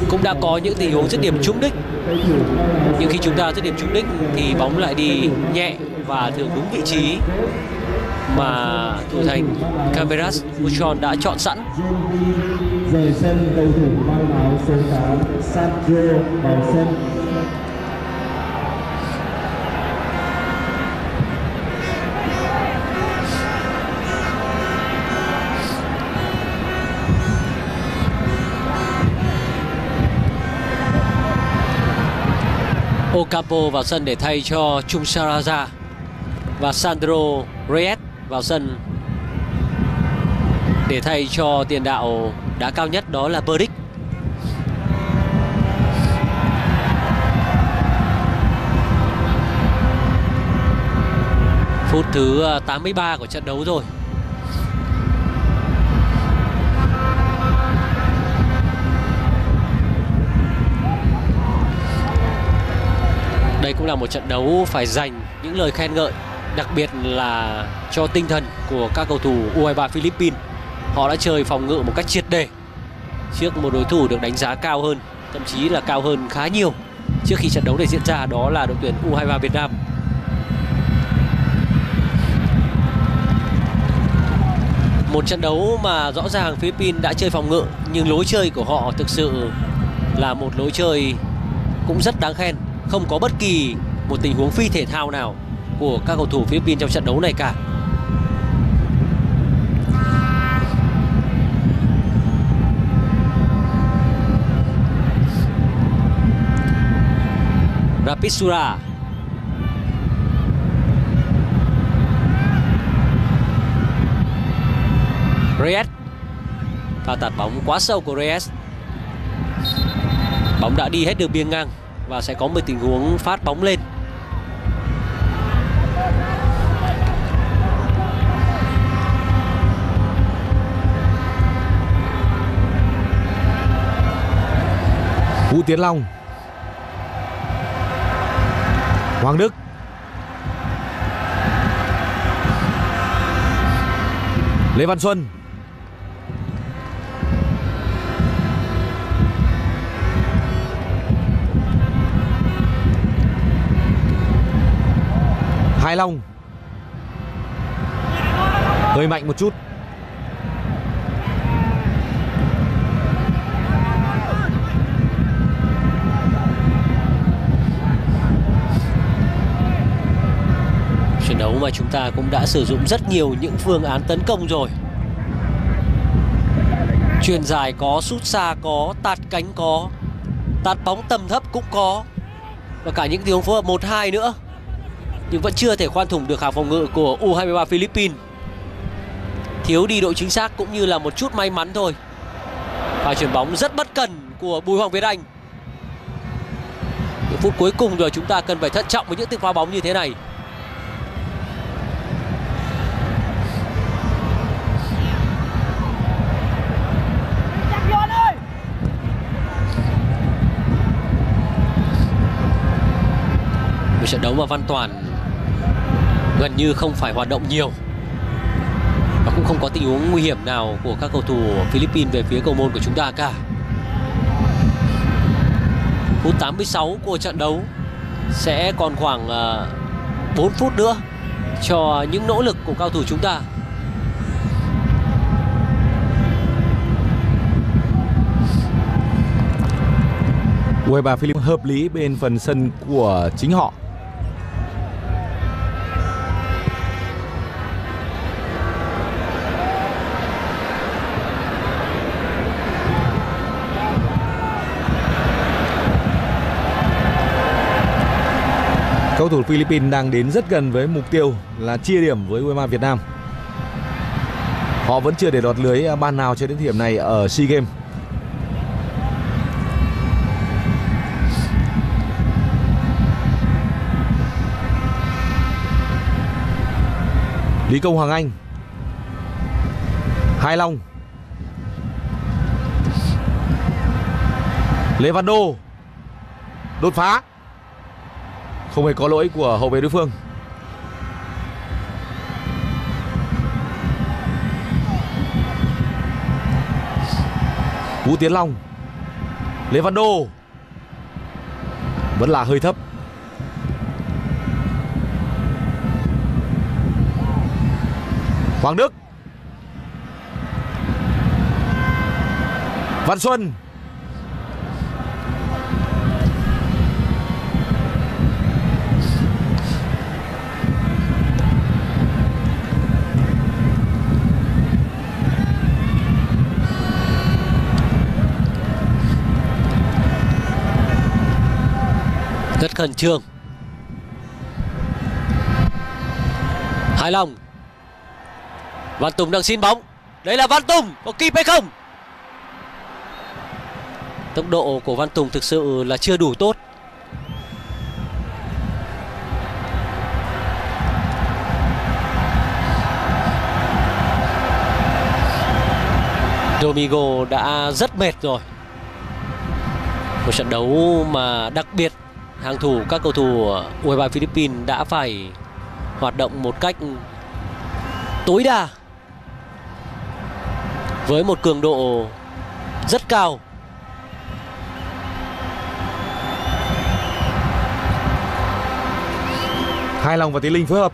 Cũng đã có những tình huống dứt điểm trúng đích, nhưng khi chúng ta dứt điểm trúng đích thì bóng lại đi nhẹ và thường đúng vị trí mà thủ thành Caberas Buchon đã chọn sẵn. Rời sân cầu thủ mang áo số tám Sandro vào sân. Ocampo vào sân để thay cho Chung Saraza và Sandro Reyes vào sân để thay cho tiền đạo đá cao nhất đó là Burdick. Phút thứ tám mươi ba của trận đấu rồi. Đây cũng là một trận đấu phải dành những lời khen ngợi, đặc biệt là cho tinh thần của các cầu thủ u hai ba Philippines. Họ đã chơi phòng ngự một cách triệt để trước một đối thủ được đánh giá cao hơn, thậm chí là cao hơn khá nhiều trước khi trận đấu này diễn ra, đó là đội tuyển u hai ba Việt Nam. Một trận đấu mà rõ ràng Philippines đã chơi phòng ngự, nhưng lối chơi của họ thực sự là một lối chơi cũng rất đáng khen. Không có bất kỳ một tình huống phi thể thao nào của các cầu thủ Philippines trong trận đấu này cả. Rapitsura, Reyes, pha tạt bóng quá sâu của Reyes, bóng đã đi hết đường biên ngang và sẽ có một tình huống phát bóng lên. Vũ Tiến Long, Hoàng Đức, Lê Văn Xuân, Hải Long, hơi mạnh một chút. Trận đấu mà chúng ta cũng đã sử dụng rất nhiều những phương án tấn công rồi. Chuyền dài có, sút xa có, tạt cánh có, tạt bóng tầm thấp cũng có, và cả những tình huống phối hợp một hai nữa, nhưng vẫn chưa thể khoan thủng được hàng phòng ngự của u hai ba Philippines. Thiếu đi độ chính xác cũng như là một chút may mắn thôi. Pha chuyền bóng rất bất cần của Bùi Hoàng Việt Anh. Những phút cuối cùng rồi, chúng ta cần phải thận trọng với những tình pha bóng như thế này. Một trận đấu mà Văn Toàn gần như không phải hoạt động nhiều, và cũng không có tình huống nguy hiểm nào của các cầu thủ Philippines về phía cầu môn của chúng ta cả. Phút tám mươi sáu của trận đấu, sẽ còn khoảng bốn phút nữa cho những nỗ lực của cao thủ chúng ta. u hai ba Philippines hợp lý bên phần sân của chính họ. Cầu thủ Philippines đang đến rất gần với mục tiêu là chia điểm với u hai ba Việt Nam. Họ vẫn chưa để lọt lưới bàn nào cho đến thời điểm này ở SEA Games. Lý Công Hoàng Anh, Hải Long, Lê Văn Đô, đột phá. Không hề có lỗi của hậu vệ đối phương. Vũ Tiến Long, Lê Văn Đô, vẫn là hơi thấp. Hoàng Đức, Văn Xuân, rất khẩn trương. Hải Long, Văn Tùng đang xin bóng. Đấy là Văn Tùng, có kịp hay không? Tốc độ của Văn Tùng thực sự là chưa đủ tốt. Domingo đã rất mệt rồi. Một trận đấu mà đặc biệt hàng thủ các cầu thủ u hai ba Philippines đã phải hoạt động một cách tối đa với một cường độ rất cao. Hai Long và Tiến Linh phối hợp.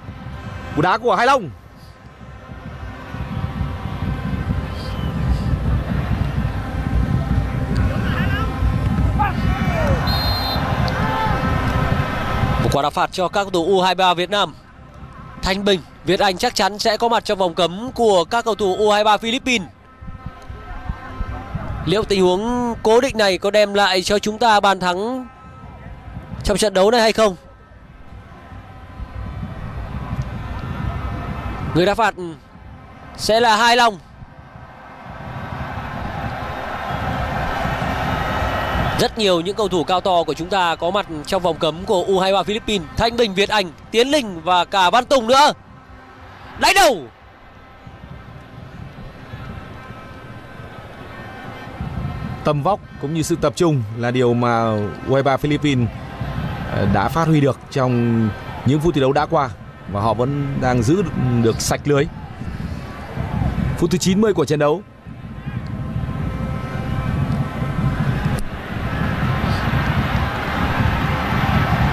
Cú đá của Hai Long. Một quả đá phạt cho các cầu thủ u hai ba Việt Nam. Thanh Bình, Việt Anh chắc chắn sẽ có mặt trong vòng cấm của các cầu thủ u hai ba Philippines. Liệu tình huống cố định này có đem lại cho chúng ta bàn thắng trong trận đấu này hay không? Người đá phạt sẽ là Hai Long. Rất nhiều những cầu thủ cao to của chúng ta có mặt trong vòng cấm của u hai ba Philippines. Thanh Bình, Việt Anh, Tiến Linh và cả Văn Tùng nữa. Đánh đầu. Tầm vóc cũng như sự tập trung là điều mà u hai ba Philippines đã phát huy được trong những phút thi đấu đã qua. Và họ vẫn đang giữ được sạch lưới. Phút thứ chín mươi của trận đấu.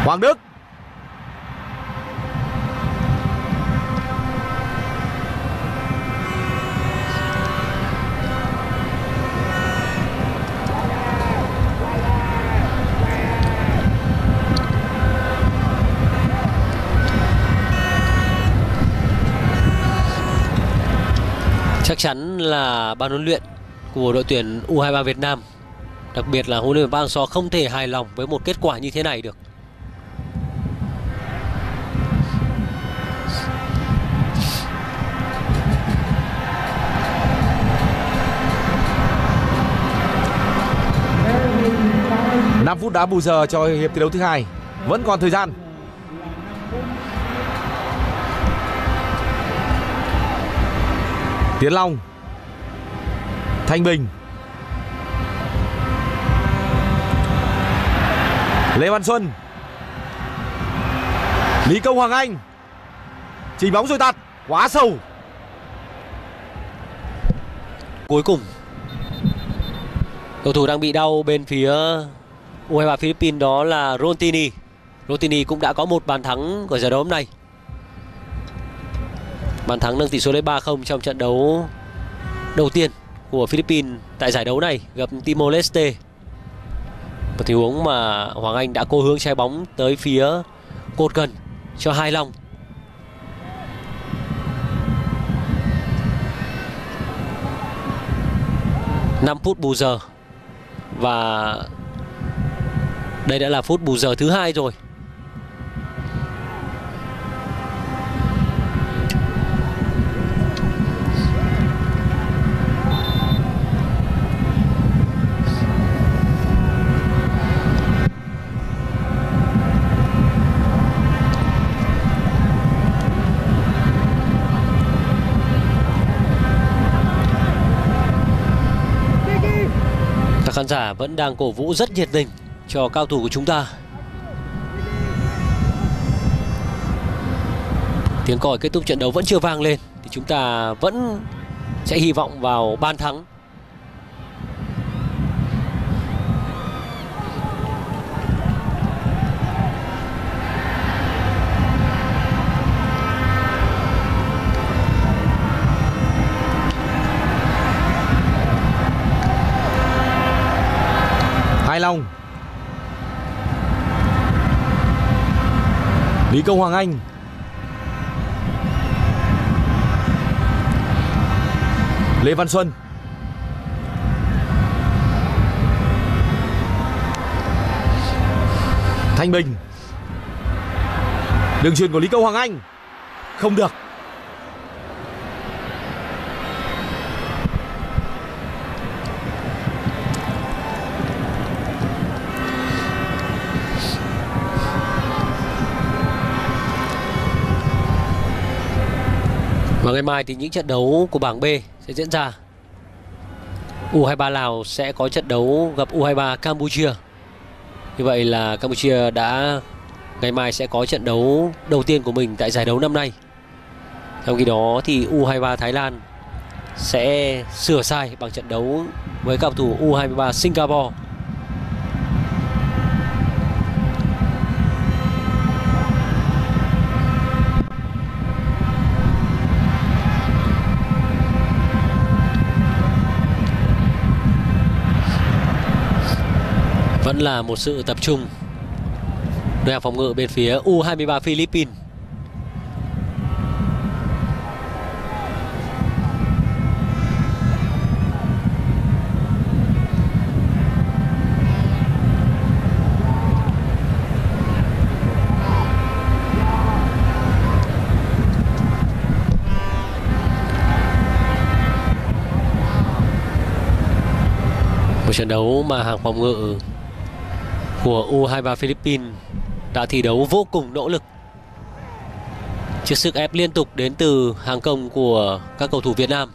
Hoàng Đức, chắc chắn là ban huấn luyện của đội tuyển u hai ba Việt Nam, đặc biệt là huấn luyện viên Park Hang-seo không thể hài lòng với một kết quả như thế này được. năm phút đá bù giờ cho hiệp thi đấu thứ hai, vẫn còn thời gian. Tiến Long, Thanh Bình, Lê Văn Xuân, Lý Công Hoàng Anh, chỉnh bóng rồi tạt quá sâu. Cuối cùng cầu thủ đang bị đau bên phía u hai ba Philippines đó là Rontini. Rontini cũng đã có một bàn thắng của giải đấu hôm nay. Bàn thắng nâng tỷ số lên ba không trong trận đấu đầu tiên của Philippines tại giải đấu này gặp Timor-Leste. Một tình huống mà Hoàng Anh đã cố hướng trái bóng tới phía cột gần cho Hai Long. năm phút bù giờ và đây đã là phút bù giờ thứ hai rồi. Khán giả vẫn đang cổ vũ rất nhiệt tình cho cao thủ của chúng ta. Tiếng còi kết thúc trận đấu vẫn chưa vang lên thì chúng ta vẫn sẽ hy vọng vào bàn thắng. hài lòng. Lý Công Hoàng Anh. Lê Văn Xuân. Thanh Bình. Đường chuyền của Lý Công Hoàng Anh không được. Và ngày mai thì những trận đấu của bảng B sẽ diễn ra. U hai ba Lào sẽ có trận đấu gặp U hai ba Campuchia. Như vậy là Campuchia đã ngày mai sẽ có trận đấu đầu tiên của mình tại giải đấu năm nay. Trong khi đó thì U hai ba Thái Lan sẽ sửa sai bằng trận đấu với cầu thủ U hai ba Singapore. Vẫn là một sự tập trung đội phòng ngự bên phía U hai ba Philippines. Một trận đấu mà hàng phòng ngự của U hai ba Philippines đã thi đấu vô cùng nỗ lực trước sức ép liên tục đến từ hàng công của các cầu thủ Việt Nam.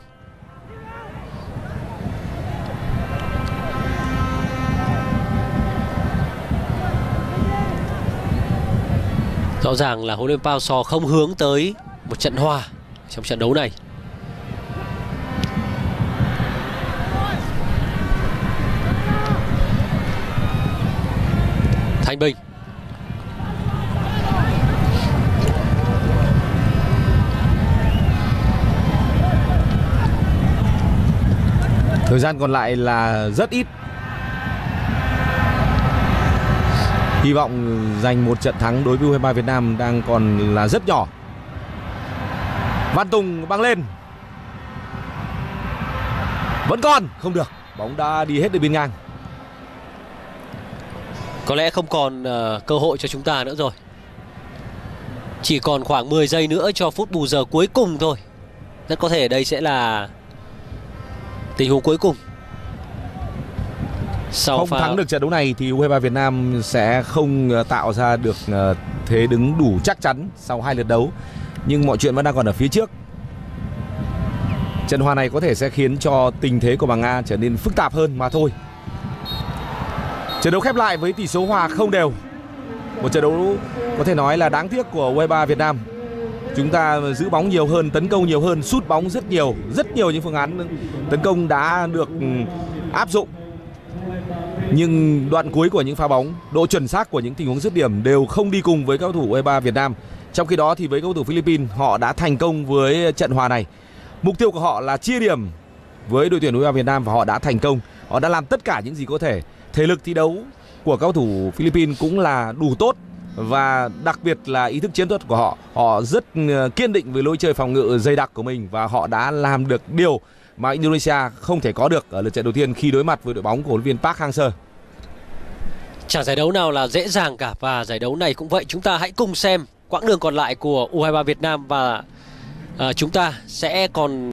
Rõ ràng là huấn luyện Pao So không hướng tới một trận hòa trong trận đấu này. Thanh Bình. Thời gian còn lại là rất ít. Hy vọng giành một trận thắng đối với U hai ba Việt Nam đang còn là rất nhỏ. Văn Tùng băng lên. Vẫn còn không được. Bóng đã đi hết đường biên ngang. Có lẽ không còn uh, cơ hội cho chúng ta nữa rồi. Chỉ còn khoảng mười giây nữa cho phút bù giờ cuối cùng thôi. Rất có thể đây sẽ là tình huống cuối cùng. Sau không pha... thắng được trận đấu này thì U hai ba Việt Nam sẽ không tạo ra được thế đứng đủ chắc chắn sau hai lượt đấu. Nhưng mọi chuyện vẫn đang còn ở phía trước. Trận hòa này có thể sẽ khiến cho tình thế của bảng A trở nên phức tạp hơn mà thôi. Trận đấu khép lại với tỷ số hòa không đều. Một trận đấu có thể nói là đáng tiếc của U hai ba Việt Nam. Chúng ta giữ bóng nhiều hơn, tấn công nhiều hơn, sút bóng rất nhiều. Rất nhiều những phương án tấn công đã được áp dụng. Nhưng đoạn cuối của những pha bóng, độ chuẩn xác của những tình huống dứt điểm đều không đi cùng với các cầu thủ U hai ba Việt Nam. Trong khi đó thì với các cầu thủ Philippines, họ đã thành công với trận hòa này. Mục tiêu của họ là chia điểm với đội tuyển U hai ba Việt Nam và họ đã thành công. Họ đã làm tất cả những gì có thể. Thể lực thi đấu của các cầu thủ Philippines cũng là đủ tốt. Và đặc biệt là ý thức chiến thuật của họ. Họ rất kiên định với lối chơi phòng ngự dày đặc của mình. Và họ đã làm được điều mà Indonesia không thể có được ở lượt trận đầu tiên khi đối mặt với đội bóng của huấn luyện viên Park Hang-seo. Chẳng giải đấu nào là dễ dàng cả. Và giải đấu này cũng vậy. Chúng ta hãy cùng xem quãng đường còn lại của U hai ba Việt Nam. Và uh, chúng ta sẽ còn...